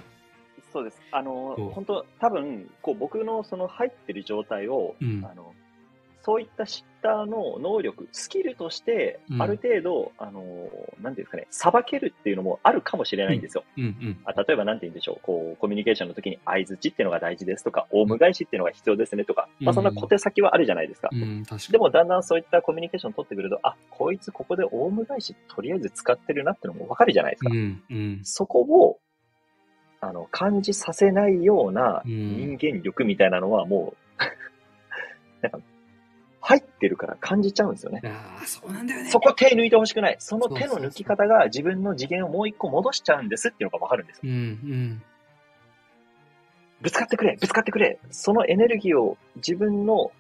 そうです。あの本当多分こう僕のその入ってる状態を、うん、あのそういったシッターの能力スキルとしてある程度、うん、あのなんていうんですかね、さばけるっていうのもあるかもしれないんですよ。うんうんうん、あ例えばなんて言うんでしょう、こうコミュニケーションの時に相づちっていうのが大事ですとか、オウム返しっていうのが必要ですねとか、うん、まあそんな小手先はあるじゃないですか。うんうん、確かに。でもだんだんそういったコミュニケーション取ってくると、あこいつここでオウム返しとりあえず使ってるなっていうのもわかるじゃないですか。うんうん、そこをあの感じさせないような人間力みたいなのはもう、うん、なんか入ってるから感じちゃうんですよね。ああ、そうなんだよね。そこ手抜いてほしくない。その手の抜き方が自分の次元をもう一個戻しちゃうんですっていうのがわかるんですよ。うんうん。ぶつかってくれ、ぶつかってくれ。そのエネルギーを自分の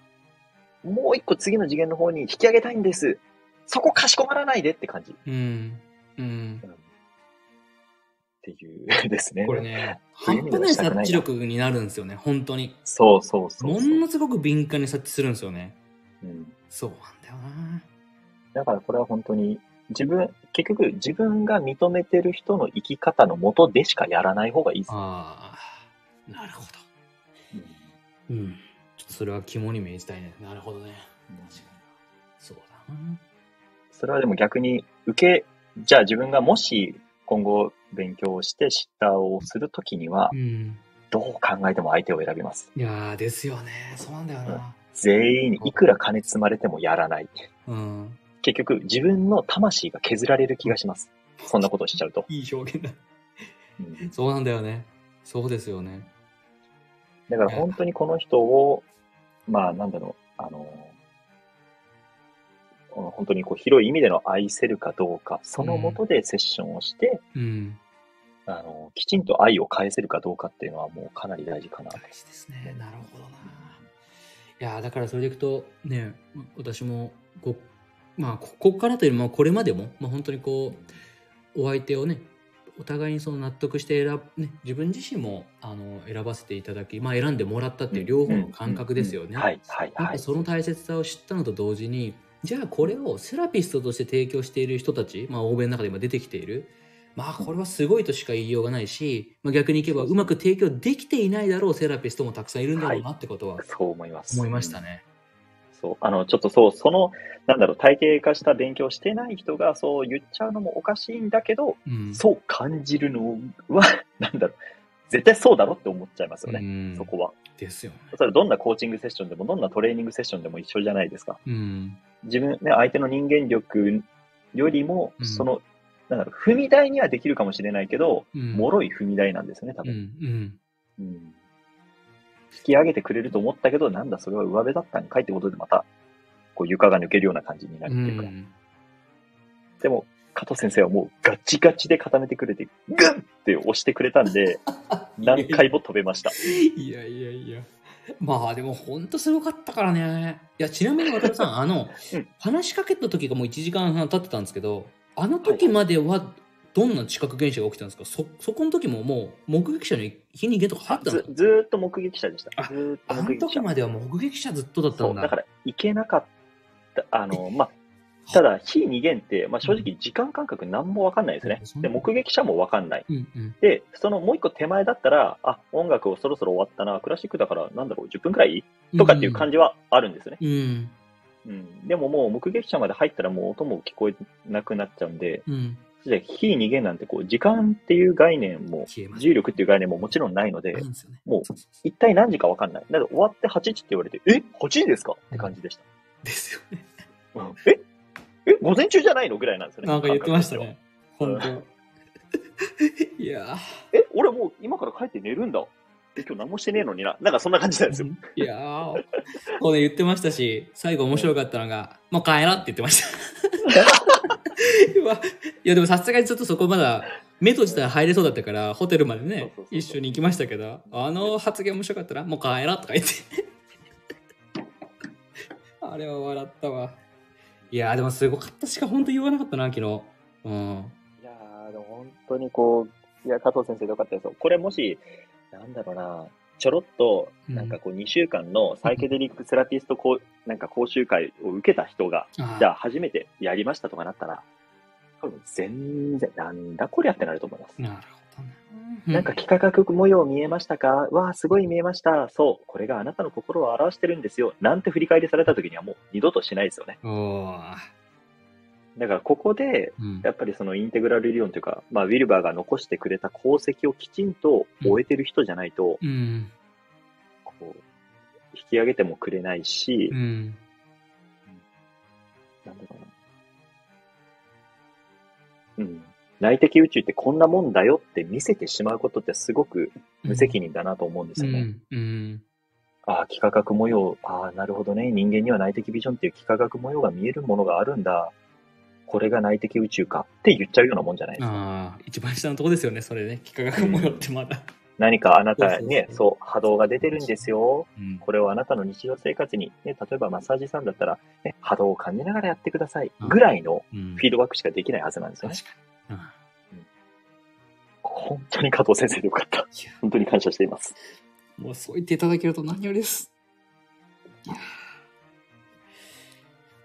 もう一個次の次元の方に引き上げたいんです。そこかしこまらないでって感じ。うん。うん。うんっていうですね。これね、半端ない察知力になるんですよね、本当に。そうそうそうそう。ものすごく敏感に察知するんですよね。うん、そうなんだよな。だからこれは本当に自分、結局自分が認めてる人の生き方のもとでしかやらない方がいいです。ああ、なるほど。うん。うん、ちょっとそれは肝に銘じたいね。なるほどね。うん、確かに。そうだな。それはでも逆に受け、じゃあ自分がもし、今後勉強してシッターをするときには、うん、どう考えても相手を選びます。いやーですよね。そうなんだよな、うん。全員いくら金積まれてもやらない、うん。結局自分の魂が削られる気がします。そんなことをしちゃうと。いい表現だ、うん。そうなんだよね。そうですよね。だから本当にこの人をまあなんだろうあの本当にこう広い意味での愛せるかどうか、そのもとでセッションをして、うん、あのきちんと愛を返せるかどうかっていうのはもうかなり大事かな。大事ですね。なるほどな。いやだからそれでいくとね、私もこ、まあ、ここからというよりもこれまでも、まあ、本当にこうお相手をねお互いにその納得して選、ね、自分自身もあの選ばせていただき、まあ、選んでもらったっていう両方の感覚ですよね。その大切さを知ったのと同時に、じゃあこれをセラピストとして提供している人たち、まあ、欧米の中で今出てきている、まあこれはすごいとしか言いようがないし、まあ、逆にいけばうまく提供できていないだろうセラピストもたくさんいるんだろうなってことは、はい、そう思います。思いましたね。そうあのちょっとそうそのなんだろう体系化した勉強してない人がそう言っちゃうのもおかしいんだけど、うん、そう感じるのはなんだろう絶対そうだろって思っちゃいますよね。うんそこはですよね。それどんなコーチングセッションでもどんなトレーニングセッションでも一緒じゃないですか。うん自分ね相手の人間力よりもその、うん、なんだろう踏み台にはできるかもしれないけど、うん、脆い踏み台なんですよね多分、うんうんうん、引き上げてくれると思ったけどなんだそれは上辺だったんかいってことでまたこう床が抜けるような感じになるっていうか、うん、でも加藤先生はもうガチガチで固めてくれてグンって押してくれたんで何回も飛べました。いやいやいやまあでも本当すごかったからね。いやちなみに渡辺さんあの、うん、話しかけた時がもういちじかんはん経ってたんですけど、あの時まではどんな知覚現象が起きたんですか。 そ, そこの時ももう目撃者の日にげとかあったの。 ず, ずーっと目撃者でした。 あ, ずっと目撃者あの時までは目撃者ずっとだったんだ。そうだから行けなかったあのまあただ非二元って、まあ、正直時間感覚何も分かんないですね。で目撃者も分かんない、うんうん、でそのもう一個手前だったらあ音楽をそろそろ終わったなクラシックだからなんだろうじゅっぷんくらいとかっていう感じはあるんですね、うんうん、でももう目撃者まで入ったらもう音も聞こえなくなっちゃうんで、うん、非二元なんてこう時間っていう概念も重力っていう概念ももちろんないのでもう一体何時か分かんない。だから終わってはちじって言われてえはちじですかって感じでした、うん、ですよね、うん、ええ午前中じゃないのぐらいなんですよね。なんか言ってましたね。本当。いや。え、俺もう今から帰って寝るんだ。今日何もしてねえのにな。なんかそんな感じなんですよ。いやー。これ言ってましたし、最後面白かったのが、もう帰ろうって言ってました。いやでもさすがにちょっとそこまだ目閉じたら入れそうだったから、ホテルまでねそうそうそうそう一緒に行きましたけど、あの発言面白かったな。もう帰ろうとか言って。あれは笑ったわ。いやーでもすごかったしか本当に言わなかったな昨日、うん、いやーでも本当にこういや加藤先生良かったですよ。これもしなんだろうなちょろっとなんかこうにしゅうかんのサイケデリックセラピストこう、うん、なんか講習会を受けた人がじゃあ初めてやりましたとかなったら多分全然なんだこりゃってなると思います。なるほどなんか幾何学模様見えましたか、わあすごい見えました、そうこれがあなたの心を表してるんですよなんて振り返りされた時にはもう二度としないですよね。おだからここでやっぱりそのインテグラル理論というか、うんまあ、ウィルバーが残してくれた功績をきちんと終えてる人じゃないと、うん、こう引き上げてもくれないし、うん、なんだろうな、うん、内的宇宙ってこんなもんだよって見せてしまうことってすごく無責任だなと思うんですよね、うんうんうん、ああ幾何学模様、ああなるほどね、人間には内的ビジョンっていう幾何学模様が見えるものがあるんだ、これが内的宇宙かって言っちゃうようなもんじゃないですか。あ一番下のところですよね、それね、幾何学模様ってまだ、うん、何かあなたに、ね、そう波動が出てるんですよ、うん、これをあなたの日常生活に、ね、例えばマッサージさんだったら、ね、波動を感じながらやってくださいぐらいのフィードバックしかできないはずなんですよね、うんうんうん、本当に加藤先生でよかった、本当に感謝しています。もうそう言っていただけると何よりです。いや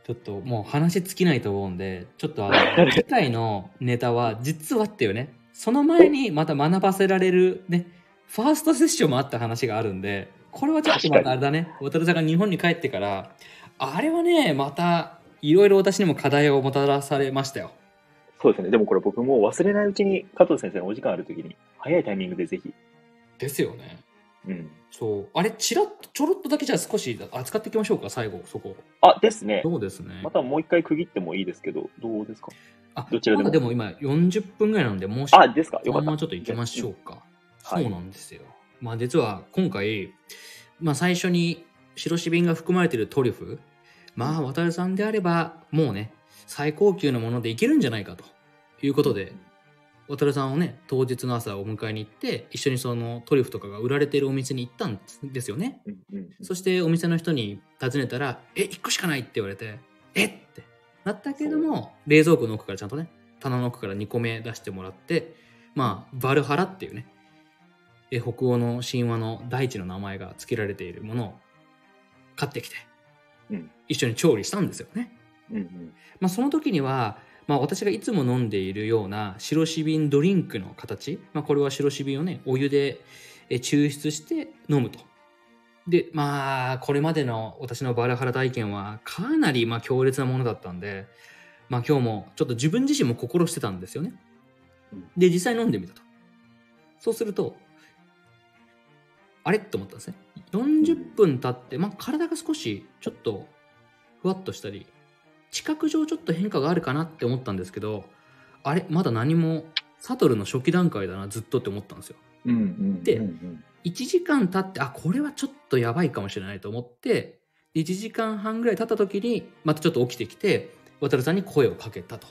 ちょっともう話尽きないと思うんで、ちょっとあの次回のネタは実はっていうね、その前にまた学ばせられるね、ファーストセッションもあった話があるんで、これはちょっとまたあれだね、渡るさんが日本に帰ってからあれはね、またいろいろ私にも課題をもたらされましたよ。そうですね、でもこれ僕もう忘れないうちに加藤先生のお時間あるときに早いタイミングでぜひですよね。うん、そうあれちらっとちょろっとだけじゃあ少し扱っていきましょうか最後そこ。あですね。そうですね。またもう一回区切ってもいいですけどどうですか。あどちらでも。ま、でも今よんじゅっぷんぐらいなんでもうあですかよかった。まあちょっと行きましょうか。うん、そうなんですよ。はい、まあ実は今回まあ最初に白シビンが含まれているトリュフ、まあ渡るさんであればもうね最高級のものでいけるんじゃないかということで。渡さんをね当日の朝お迎えに行って一緒にそのトリュフとかが売られているお店に行ったんですよね、うんうんうん、そしてお店の人に尋ねたらえいっこしかないって言われてえってなったけれども冷蔵庫の奥からちゃんとね棚の奥からにこめ出してもらって、まあバルハラっていうねえ北欧の神話の大地の名前が付けられているものを買ってきて、うん、一緒に調理したんですよね、うんうんまあ、その時にはまあ、私がいつも飲んでいるような白シビンドリンクの形、まあ、これは白シビンをねお湯で抽出して飲むと。でまあこれまでの私のバルハラ体験はかなりまあ強烈なものだったんで、まあ、今日もちょっと自分自身も心してたんですよね。で実際飲んでみたと。そうするとあれと思ったんですね。よんじゅっぷん経って、まあ、体が少しちょっとふわっとしたり視覚上ちょっと変化があるかなって思ったんですけど、あれまだ何もサトルの初期段階だなずっとって思ったんですよ、うんうんうんうん、でいちじかん経ってあこれはちょっとやばいかもしれないと思っていちじかんはんぐらい経った時にまたちょっと起きてきて渡さんに声をかけたと、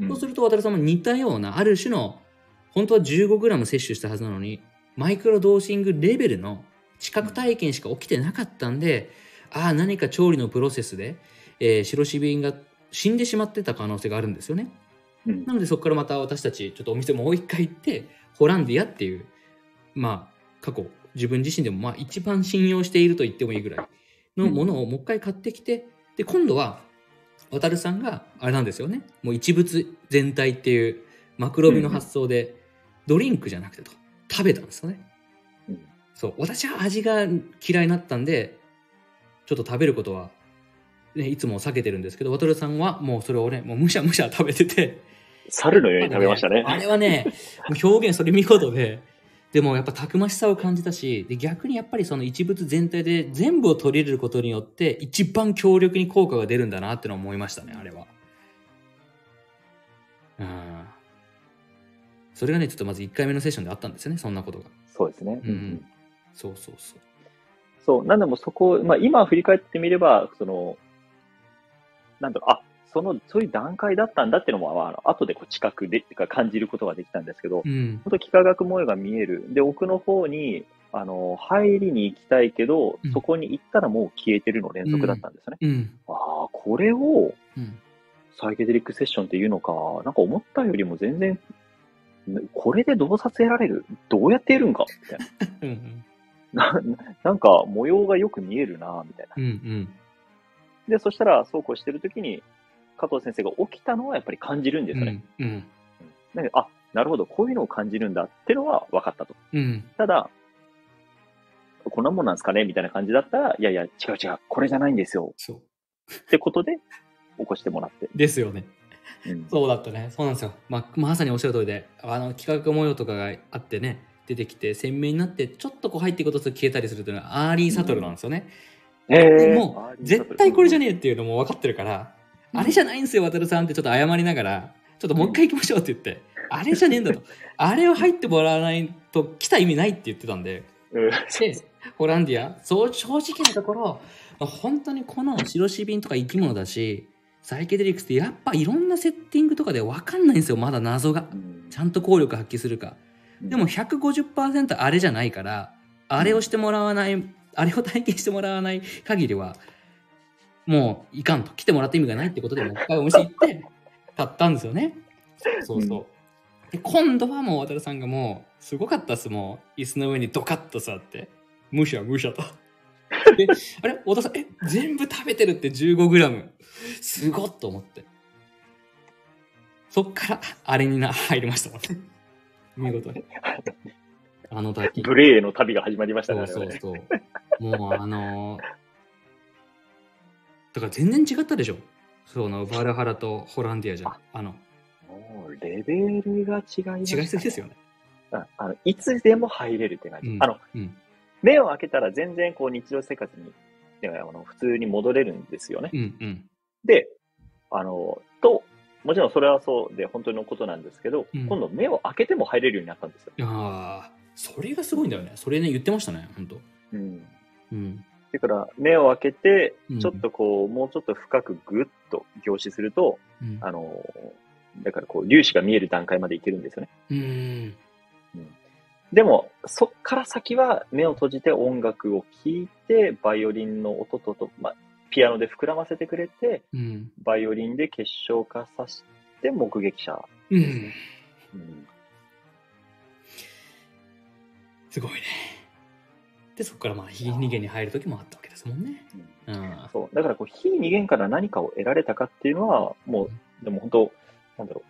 うん、そうすると渡さんも似たようなある種の本当は じゅうごグラム 摂取したはずなのにマイクロドーシングレベルの視覚体験しか起きてなかったんで、うん、ああ何か調理のプロセスでえー、白シビンが死んでしまってた可能性があるんですよね、うん、なのでそこからまた私たちちょっとお店もう一回行ってホランディアっていうまあ過去自分自身でもまあ一番信用していると言ってもいいぐらいのものをもう一回買ってきて、うん、で今度は渡るさんがあれなんですよね、もう一物全体っていうマクロビの発想でドリンクじゃなくてと食べたんですよね、うん、そう私は味が嫌いになったんでちょっと食べることはね、いつも避けてるんですけど、渡るさんはもうそれをねもうむしゃむしゃ食べてて猿のように食べましたね。あれはね表現それ見事で、でもやっぱたくましさを感じたし、で逆にやっぱりその一物全体で全部を取り入れることによって一番強力に効果が出るんだなってのを思いましたね、あれは。うんそれがねちょっとまずいっかいめのセッションであったんですよね、そんなことが。そうですね、うんうん、そうそうそうそうなんでもそこ、まあ、今振り返ってみればそのなんだろう、あ、そのそういう段階だったんだっていうのも、まあ、後でこう近くでってか感じることができたんですけど、うん、本当幾何学模様が見えるで奥の方にあの入りに行きたいけど、うん、そこに行ったらもう消えてるの連続だったんですね、うんうん、ああこれをサイケデリックセッションっていうのか、なんか思ったよりも全然これでどうさせられるどうやっているんかみたいな、うん、な, なんか模様がよく見えるなみたいな、うんうんでそしたらそうこうしてるときに加藤先生が起きたのはやっぱり感じるんですよね、うんうん、なんかあなるほど、こういうのを感じるんだってのは分かったと。うん、ただ、こんなもんなんですかねみたいな感じだったら、いやいや、違う違う、これじゃないんですよ。そう。ってことで、起こしてもらって。ですよね。うん、そうだったね。そうなんですよ。まあ、まさにおっしゃる通りで、あの企画模様とかがあってね、出てきて鮮明になってちょっとこう入っていくことと消えたりするというのはアーリーサトルなんですよね。うん、でもう絶対これじゃねえっていうのも分かってるから、うん、あれじゃないんですよ渡さんってちょっと謝りながらちょっともう一回行きましょうって言って、うん、あれじゃねえんだとあれを入ってもらわないと来た意味ないって言ってたんで、うん、でホランディアそう正直なところ本当にこの白シビンとか生き物だしサイケデリックスってやっぱいろんなセッティングとかで分かんないんですよまだ謎が、うん、ちゃんと効力発揮するかでも ひゃくごじゅっパーセント あれじゃないからあれをしてもらわないあれを体験してもらわない限りはもういかんと来てもらった意味がないってことでもう一回お店行って買ったんですよねそうそう、うん、で今度はもう渡さんがもうすごかったっすもう椅子の上にドカッと座ってむしゃむしゃとであれ渡さんえ全部食べてるって じゅうごグラム すごっと思ってそっからあれにな入りましたもんね見事にあの滝ブレーの旅が始まりましたね。そうそうそうもうあのー、だから全然違ったでしょそのバルハラとホランディアじゃん あ, あのもうレベルが違います、ね、違いすぎですよね。ああのいつでも入れるって感じ、うん、あの、うん、目を開けたら全然こう日常生活にあの普通に戻れるんですよね、うんうん、であのともちろんそれはそうで本当のことなんですけど、うん、今度目を開けても入れるようになったんですよ。ああ、それがすごいんだよね。それね言ってましたね、本当。うん。うん。だから目を開けてちょっとこう、うん、もうちょっと深くぐっと凝視すると、うん、あのだからこう粒子が見える段階までいけるんですよね。うん。うん、でもそっから先は目を閉じて音楽を聴いてバイオリンの音ととまあ。ピアノで膨らませてくれて、うん、バイオリンで結晶化させて目撃者、うんうん、すごいね。でそこからまあ非二元に入る時もあったわけですもんね、うんうん、そうだからこう非二元から何かを得られたかっていうのはもう、うん、でも本当なんだろ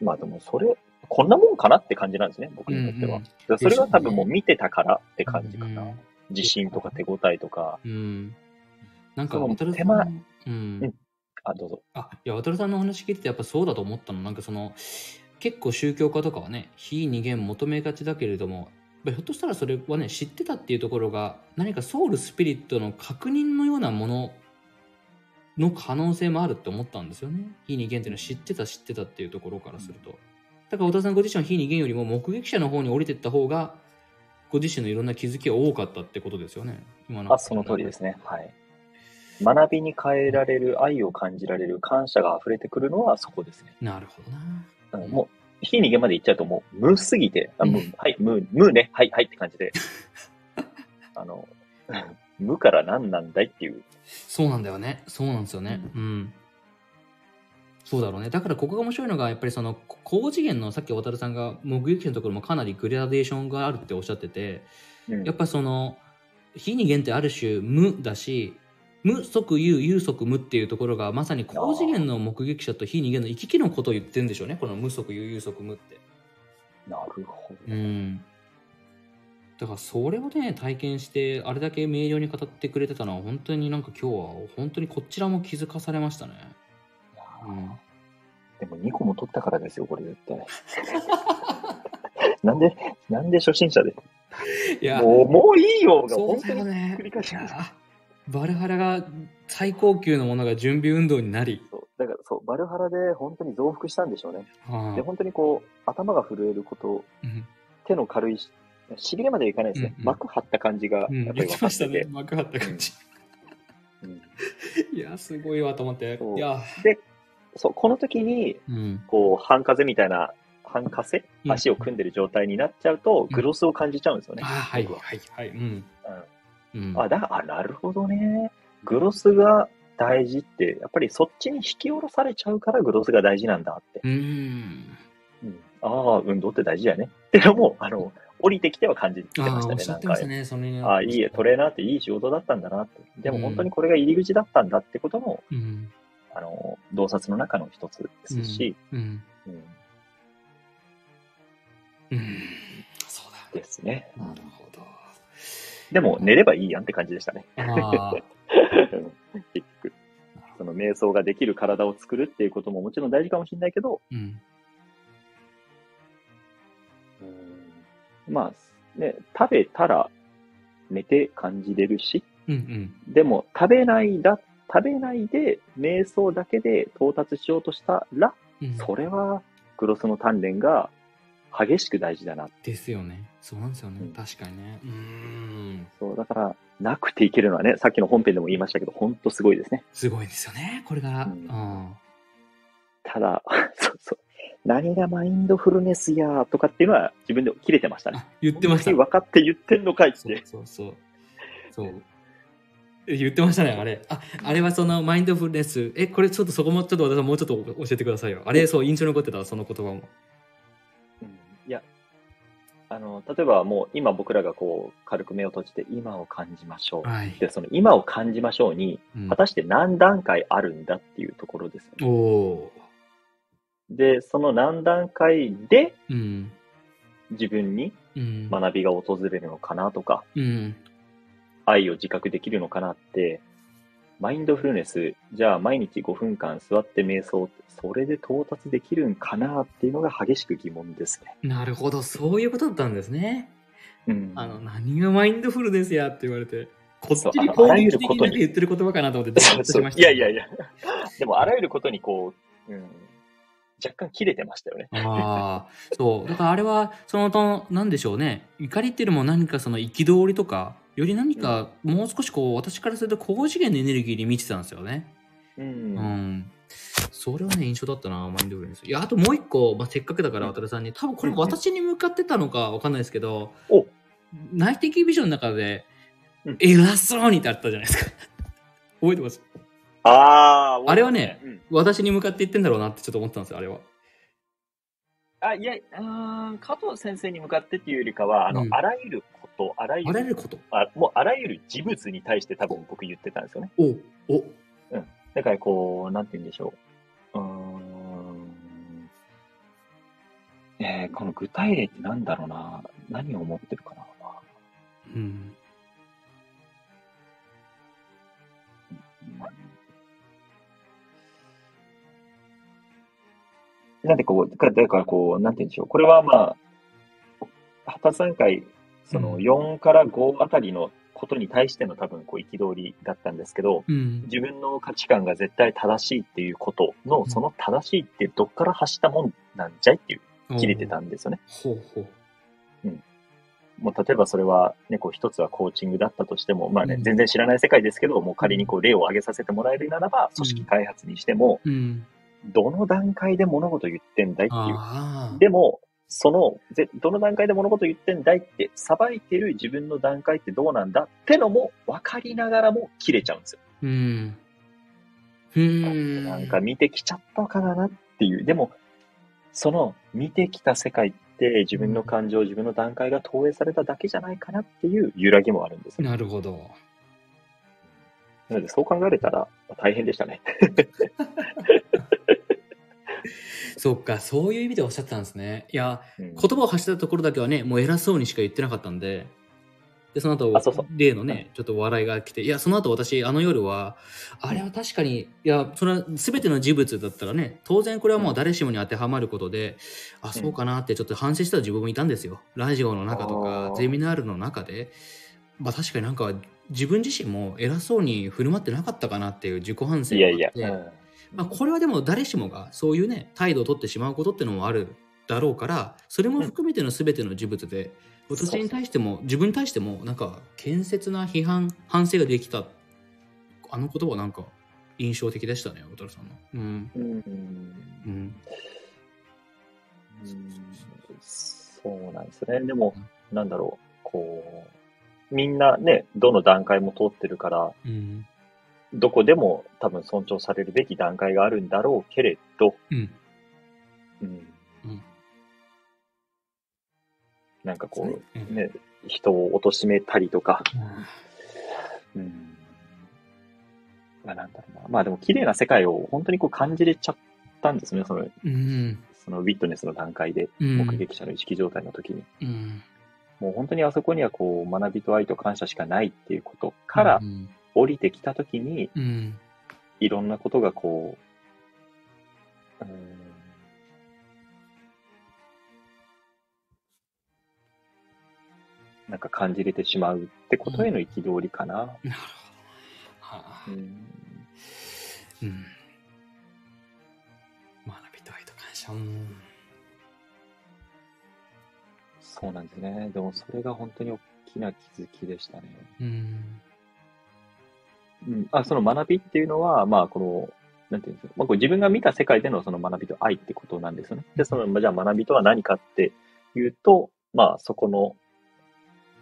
うまあでもそれこんなもんかなって感じなんですね僕にとっては、うんうん、それは多分もう見てたからって感じかな、うんうん、自信とか手応えとか、うんなんか渡さんの、うんうん、あどうぞ。あいや渡さんの話聞いてやっぱそうだと思ったの。なんかその結構宗教家とかはね非二元求めがちだけれどもひょっとしたらそれはね知ってたっていうところが何かソウルスピリットの確認のようなものの可能性もあるって思ったんですよね。非二元っていうのは知ってた知ってたっていうところからすると、うん、だから渡さんご自身は非二元よりも目撃者の方に降りていった方がご自身のいろんな気づきが多かったってことですよね。今のあその通りですね。はい、学びに変えられる、愛を感じられる、感謝が溢れてくるのはそこですね。なるほどな。もう非人間まで行っちゃうともう無すぎて、あ無、うん、はい無無ねはいはいって感じで、あの無から何なんだいっていう。そうなんだよね。そうなんですよね。うん。うん、そうだろうね。だからここが面白いのがやっぱりその高次元のさっき渡さんが目撃者のところもかなりグラデーションがあるっておっしゃってて、うん、やっぱその非人間ってある種無だし。無即有有即無っていうところがまさに高次元の目撃者と非人間の行き来のことを言ってるんでしょうね。この無即有有即無ってなるほど、うん、だからそれをね体験してあれだけ明瞭に語ってくれてたのは本当になんか今日は本当にこちらも気づかされましたね、うん、でもにこも取ったからですよこれ絶対なんでなんで初心者でいやもう、もういいよが本当に繰り返しましたバルハラが最高級のものが準備運動になり、そうだからそうバルハラで本当に増幅したんでしょうね。はあ、で本当にこう頭が震えること、うん、手の軽いししびれまでいかないですね。うんうん、膜張った感じがやっぱり分かってて、うんね、膜張った感じ。うん、いやすごいわと思って。いやでそうこの時に、うん、こう半風みたいな半風、うん、足を組んでる状態になっちゃうと、うん、グロスを感じちゃうんですよね。うん、あはいはいはい。うん。うんうん、あだあなるほどね。グロスが大事ってやっぱりそっちに引き下ろされちゃうからグロスが大事なんだって。うんうん、ああ運動って大事だよね。でもあの降りてきては感じてましたね。おっしゃってましたね。そのね。ああいいトレーナーっていい仕事だったんだなって。でも本当にこれが入り口だったんだってことも、うん、あの洞察の中の一つですし、うんうんうん、うん、そうだですね。なるほど。でも寝ればいいやんって感じでしたね。あ結局その瞑想ができる体を作るっていうことももちろん大事かもしれないけど、うん、うんまあね食べたら寝て感じれるし、うんうん、でも食べないだ食べないで瞑想だけで到達しようとしたら、うん、それはクロスの鍛錬が激しく大事だな。ですよね。そうなんですよね。うん、確かにね。うーん。そうだからなくていけるのはね、さっきの本編でも言いましたけど、本当すごいですね。すごいですよね。これが。うんうん、ただそうそう。何がマインドフルネスやとかっていうのは自分で切れてましたね。言ってました。分かって言ってんのかいって。そうそうそう。そう言ってましたね。あれああれはそのマインドフルネスえこれちょっとそこもちょっと私はもうちょっと教えてくださいよ。あれそう印象に残ってたその言葉も。いやあの例えばもう今僕らがこう軽く目を閉じて今を感じましょう、はい、でその今を感じましょうに、うん、果たして何段階あるんだっていうところですよね。おでその何段階で、うん、自分に学びが訪れるのかなとか、うん、愛を自覚できるのかなってマインドフルネスじゃあ毎日ごふんかん座って瞑想それで到達できるんかなっていうのが激しく疑問ですね。なるほどそういうことだったんですね、うん、あの何がマインドフルネスやって言われてこっちに攻撃的に言ってる言葉かなと思ってそうそういやいやいやでもあらゆることにこう、うん、若干切れてましたよね。あそうだからあれはその何でしょうね怒りっていうのも何かその憤りとかより何かもう少しこう私からすると高次元のエネルギーに満ちてたんですよね、うんうん、それはね印象だったなマインドフルネス。いやあともう一個、まあ、せっかくだから渡さんに多分これ私に向かってたのか分かんないですけど、うん、内的ビジョンの中で偉そうにってあったじゃないですか覚えてます？ああれはね、うん、私に向かって言ってんだろうなってちょっと思ったんですよあれは。あいやあ加藤先生に向かってっていうよりかはあの、うん、あらゆることあらゆるあらゆることあもうあらゆる事物に対して多分僕言ってたんですよね。おお、うん、だからこうなんて言うんでしょう、うーん、えー、この具体例ってなんだろうな何を思ってるかな、うん、なんでこうだからこうなんて言うんでしょうこれはまあ発達段階そのよんからごあたりのことに対しての多分こう憤りだったんですけど、うん、自分の価値観が絶対正しいっていうことの、うん、その正しいってどっから発したもんなんじゃいっていう切れてたんですよね。ほうほう、うん、もう例えばそれは、ね、こう一つはコーチングだったとしても、まあねうん、全然知らない世界ですけどもう仮にこう例を挙げさせてもらえるならば、うん、組織開発にしても、うん、どの段階で物事言ってんだいっていうでもそのぜどの段階で物事言ってんだいってさばいてる自分の段階ってどうなんだってのも分かりながらも切れちゃうんですよ。うんうんなんか見てきちゃったからなっていうでもその見てきた世界って自分の感情、うん、自分の段階が投影されただけじゃないかなっていう揺らぎもあるんですよ。なるほど。なのでそう考えれたら大変でしたねそっかそういう意味でおっしゃってたんですね。いや、うん、言葉を発したところだけはねもう偉そうにしか言ってなかったんででその後そうそう例のねちょっと笑いが来ていやその後私あの夜はあれは確かに、うん、いやそれは全ての事物だったらね当然これはもう誰しもに当てはまることで、うん、あそうかなってちょっと反省した自分もいたんですよ。ラジオの中とかゼミナールの中で、まあ、確かになんか自分自身も偉そうに振る舞ってなかったかなっていう自己反省があっていやいや、うんまあ、これはでも誰しもがそういうね態度を取ってしまうことってのもあるだろうからそれも含めての全ての事物で私に対しても自分に対してもなんか建設な批判反省ができたあの言葉はなんか印象的でしたね渡さんの。うんうんうんそうなんですね。でも、うん、なんだろうこうみんなねどの段階も通ってるから、うんどこでも多分尊重されるべき段階があるんだろうけれど、うんうんうん、なんかこう、うん、ね人を貶めたりとか、うんうん、まあなんだろうなまあでも綺麗な世界を本当にこう感じれちゃったんですねその、うん、そのウィットネスの段階で、目撃者の意識状態の時に、うん、もう本当にあそこにはこう学びと愛と感謝しかないっていうことから降りてきた時に、うん、いろんなことがこう、うんなんか感じれてしまうってことへの憤りかな。うん、なるほど。はあ、うん。うん。学びと愛と感謝。うん。そうなんですね。でもそれが本当に大きな気づきでしたね。うん。うん。あ、その学びっていうのは、まあこの、なんていうんですか、まあ、こう自分が見た世界でのその学びと愛ってことなんですよね。で、その、じゃあ学びとは何かっていうと、まあそこの、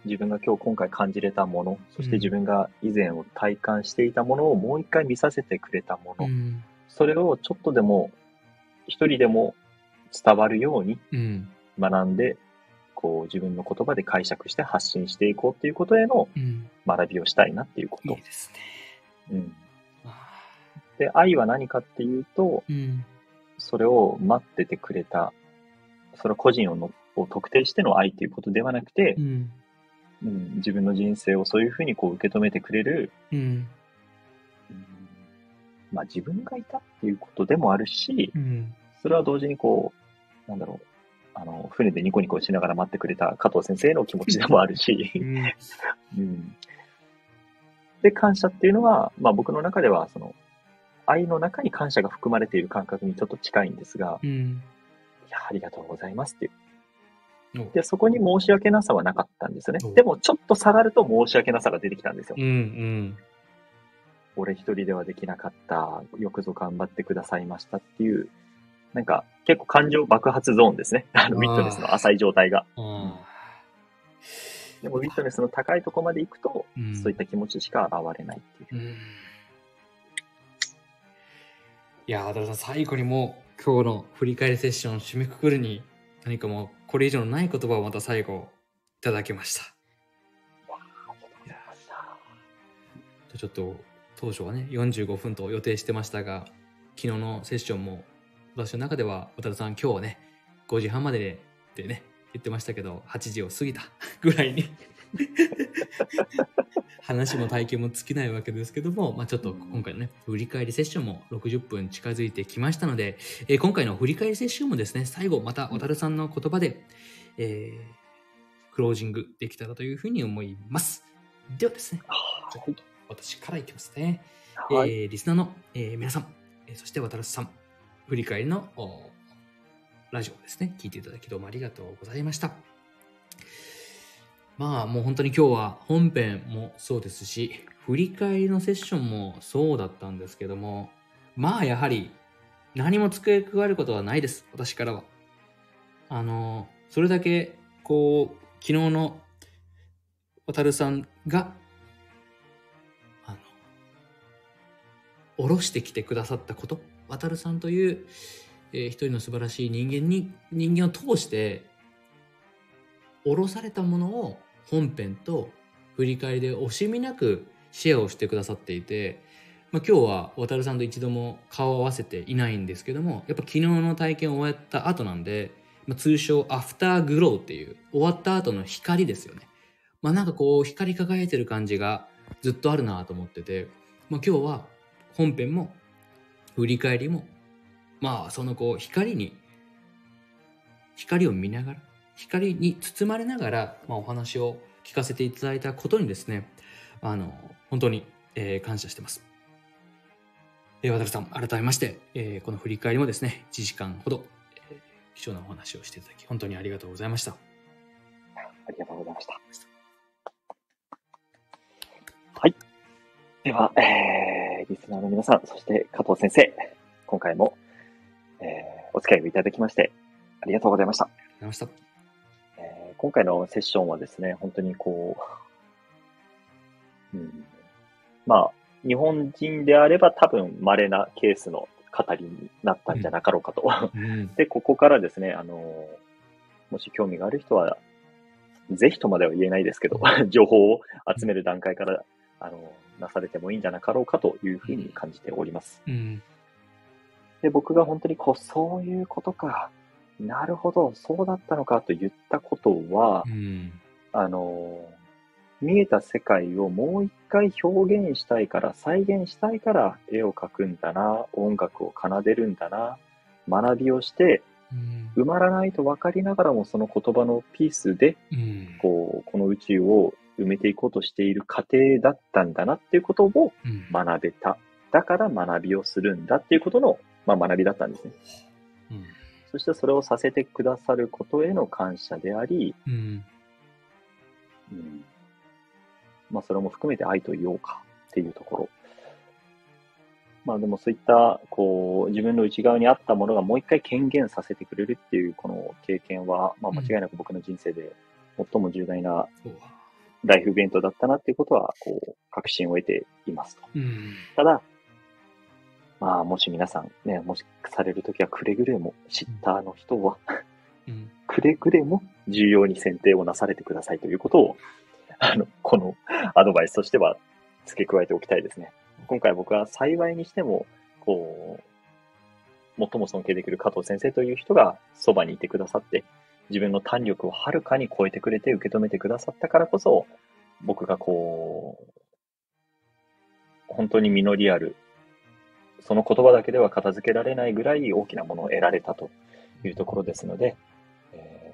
自分が今日今回感じれたもの、そして自分が以前を体感していたものをもう一回見させてくれたもの、うん、それをちょっとでも一人でも伝わるように学んで、うん、こう自分の言葉で解釈して発信していこうということへの学びをしたいなっていうこと、うん、いいですね、うん、で愛は何かっていうと、うん、それを待っててくれた、それは個人をのを特定しての愛ということではなくて、うんうん、自分の人生をそういうふうにこう受け止めてくれる、うんうん、まあ自分がいたっていうことでもあるし、うん、それは同時にこうなんだろうあの船でニコニコしながら待ってくれた加藤先生の気持ちでもあるし、うんうん、で感謝っていうのは、まあ、僕の中ではその愛の中に感謝が含まれている感覚にちょっと近いんですが、うん、いやありがとうございますっていう。でそこに申し訳なさはなかったんですよね。でもちょっと下がると申し訳なさが出てきたんですよ、うんうん、俺一人ではできなかった、よくぞ頑張ってくださいましたっていう、なんか結構感情爆発ゾーンですね、あのウィットネスの浅い状態が、うん、でもウィットネスの高いところまで行くと、うん、そういった気持ちしか現れないっていう、うん、いやー最後にもう今日の振り返りセッション締めくくるに何かもうこれ以上のない言葉をまた最後いただきました。いやちょっと当初はねよんじゅうごふんと予定してましたが、昨日のセッションも私の中では渡さん今日はねごじはんまででってね言ってましたけどはちじを過ぎたぐらいに話も体験も尽きないわけですけども、まあ、ちょっと今回のね振り返りセッションもろくじゅっぷん近づいてきましたので、えー、今回の振り返りセッションもですね最後また小樽さんの言葉で、えー、クロージングできたらというふうに思います。ではですね、はい、私からいきますね、はい、えー、リスナーの、えー、皆さん、えー、そして小樽さん振り返りのラジオをですね聞いていただきどうもありがとうございました。まあもう本当に今日は本編もそうですし振り返りのセッションもそうだったんですけども、まあやはり何も付け加えることはないです、私からは。あのそれだけこう昨日の渉さんがあの下ろしてきてくださったこと、渉さんという、えー、一人の素晴らしい人間に人間を通して下ろされたものを本編と振り返りで惜しみなくシェアをしてくださっていて、まあ、今日は渉さんと一度も顔を合わせていないんですけども、やっぱ昨日の体験を終えた後なんで、まあ、通称アフターグローっていう終わった後の光ですよね、まあ、なんかこう光り輝いてる感じがずっとあるなと思ってて、まあ、今日は本編も振り返りもまあそのこう光に光を見ながら光に包まれながら、まあ、お話を聞かせていただいたことにですね、あの本当に、えー、感謝してます。えー、渡さん改めまして、えー、この振り返りもですねいちじかんほど、えー、貴重なお話をしていただき本当にありがとうございました。ありがとうございました。はい、では、えー、リスナーの皆さん、そして加藤先生、今回も、えー、お付き合いをいただきましてありがとうございました。ありがとうございました。今回のセッションはですね、本当にこう、うん、まあ、日本人であれば多分稀なケースの語りになったんじゃなかろうかと。うん、で、ここからですね、あの、もし興味がある人は、ぜひとまでは言えないですけど、情報を集める段階から、あの、なされてもいいんじゃなかろうかというふうに感じております。うん、で、僕が本当にこう、そういうことか。なるほど、そうだったのかと言ったことは、うん、あの見えた世界をもう一回表現したいから再現したいから絵を描くんだな、音楽を奏でるんだな、学びをして、うん、埋まらないと分かりながらもその言葉のピースで、うん、こうこの宇宙を埋めていこうとしている過程だったんだなっていうことを学べた、うん、だから学びをするんだっていうことの、まあ、学びだったんですね、うん、そしてそれをさせてくださることへの感謝であり、うんうんまあ、それも含めて愛と言おうかっていうところ、まあ、でもそういったこう自分の内側にあったものがもう一回顕現させてくれるっていうこの経験は、まあ、間違いなく僕の人生で最も重大なライフイベントだったなっていうことはこう確信を得ていますと、うん、ただ、まあ、もし皆さん、ね、もしされるときはくれぐれも知ったあの人はくれぐれも重要に選定をなされてくださいということをあのこのアドバイスとしては付け加えておきたいですね。今回僕は幸いにしてもこう最も尊敬できる加藤先生という人がそばにいてくださって自分の胆力をはるかに超えてくれて受け止めてくださったからこそ僕がこう本当に実りあるその言葉だけでは片付けられないぐらい大きなものを得られたというところですので、え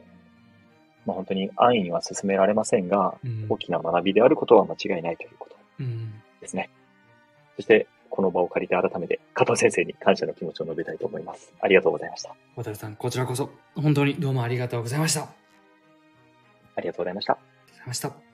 ーまあ、本当に安易には進められませんが、うん、大きな学びであることは間違いないということですね、うん、そしてこの場を借りて改めて加藤先生に感謝の気持ちを述べたいと思います。ありがとうございました。渡辺さん、こちらこそ本当にどうもありがとうございました。ありがとうございました。ありがとうございました。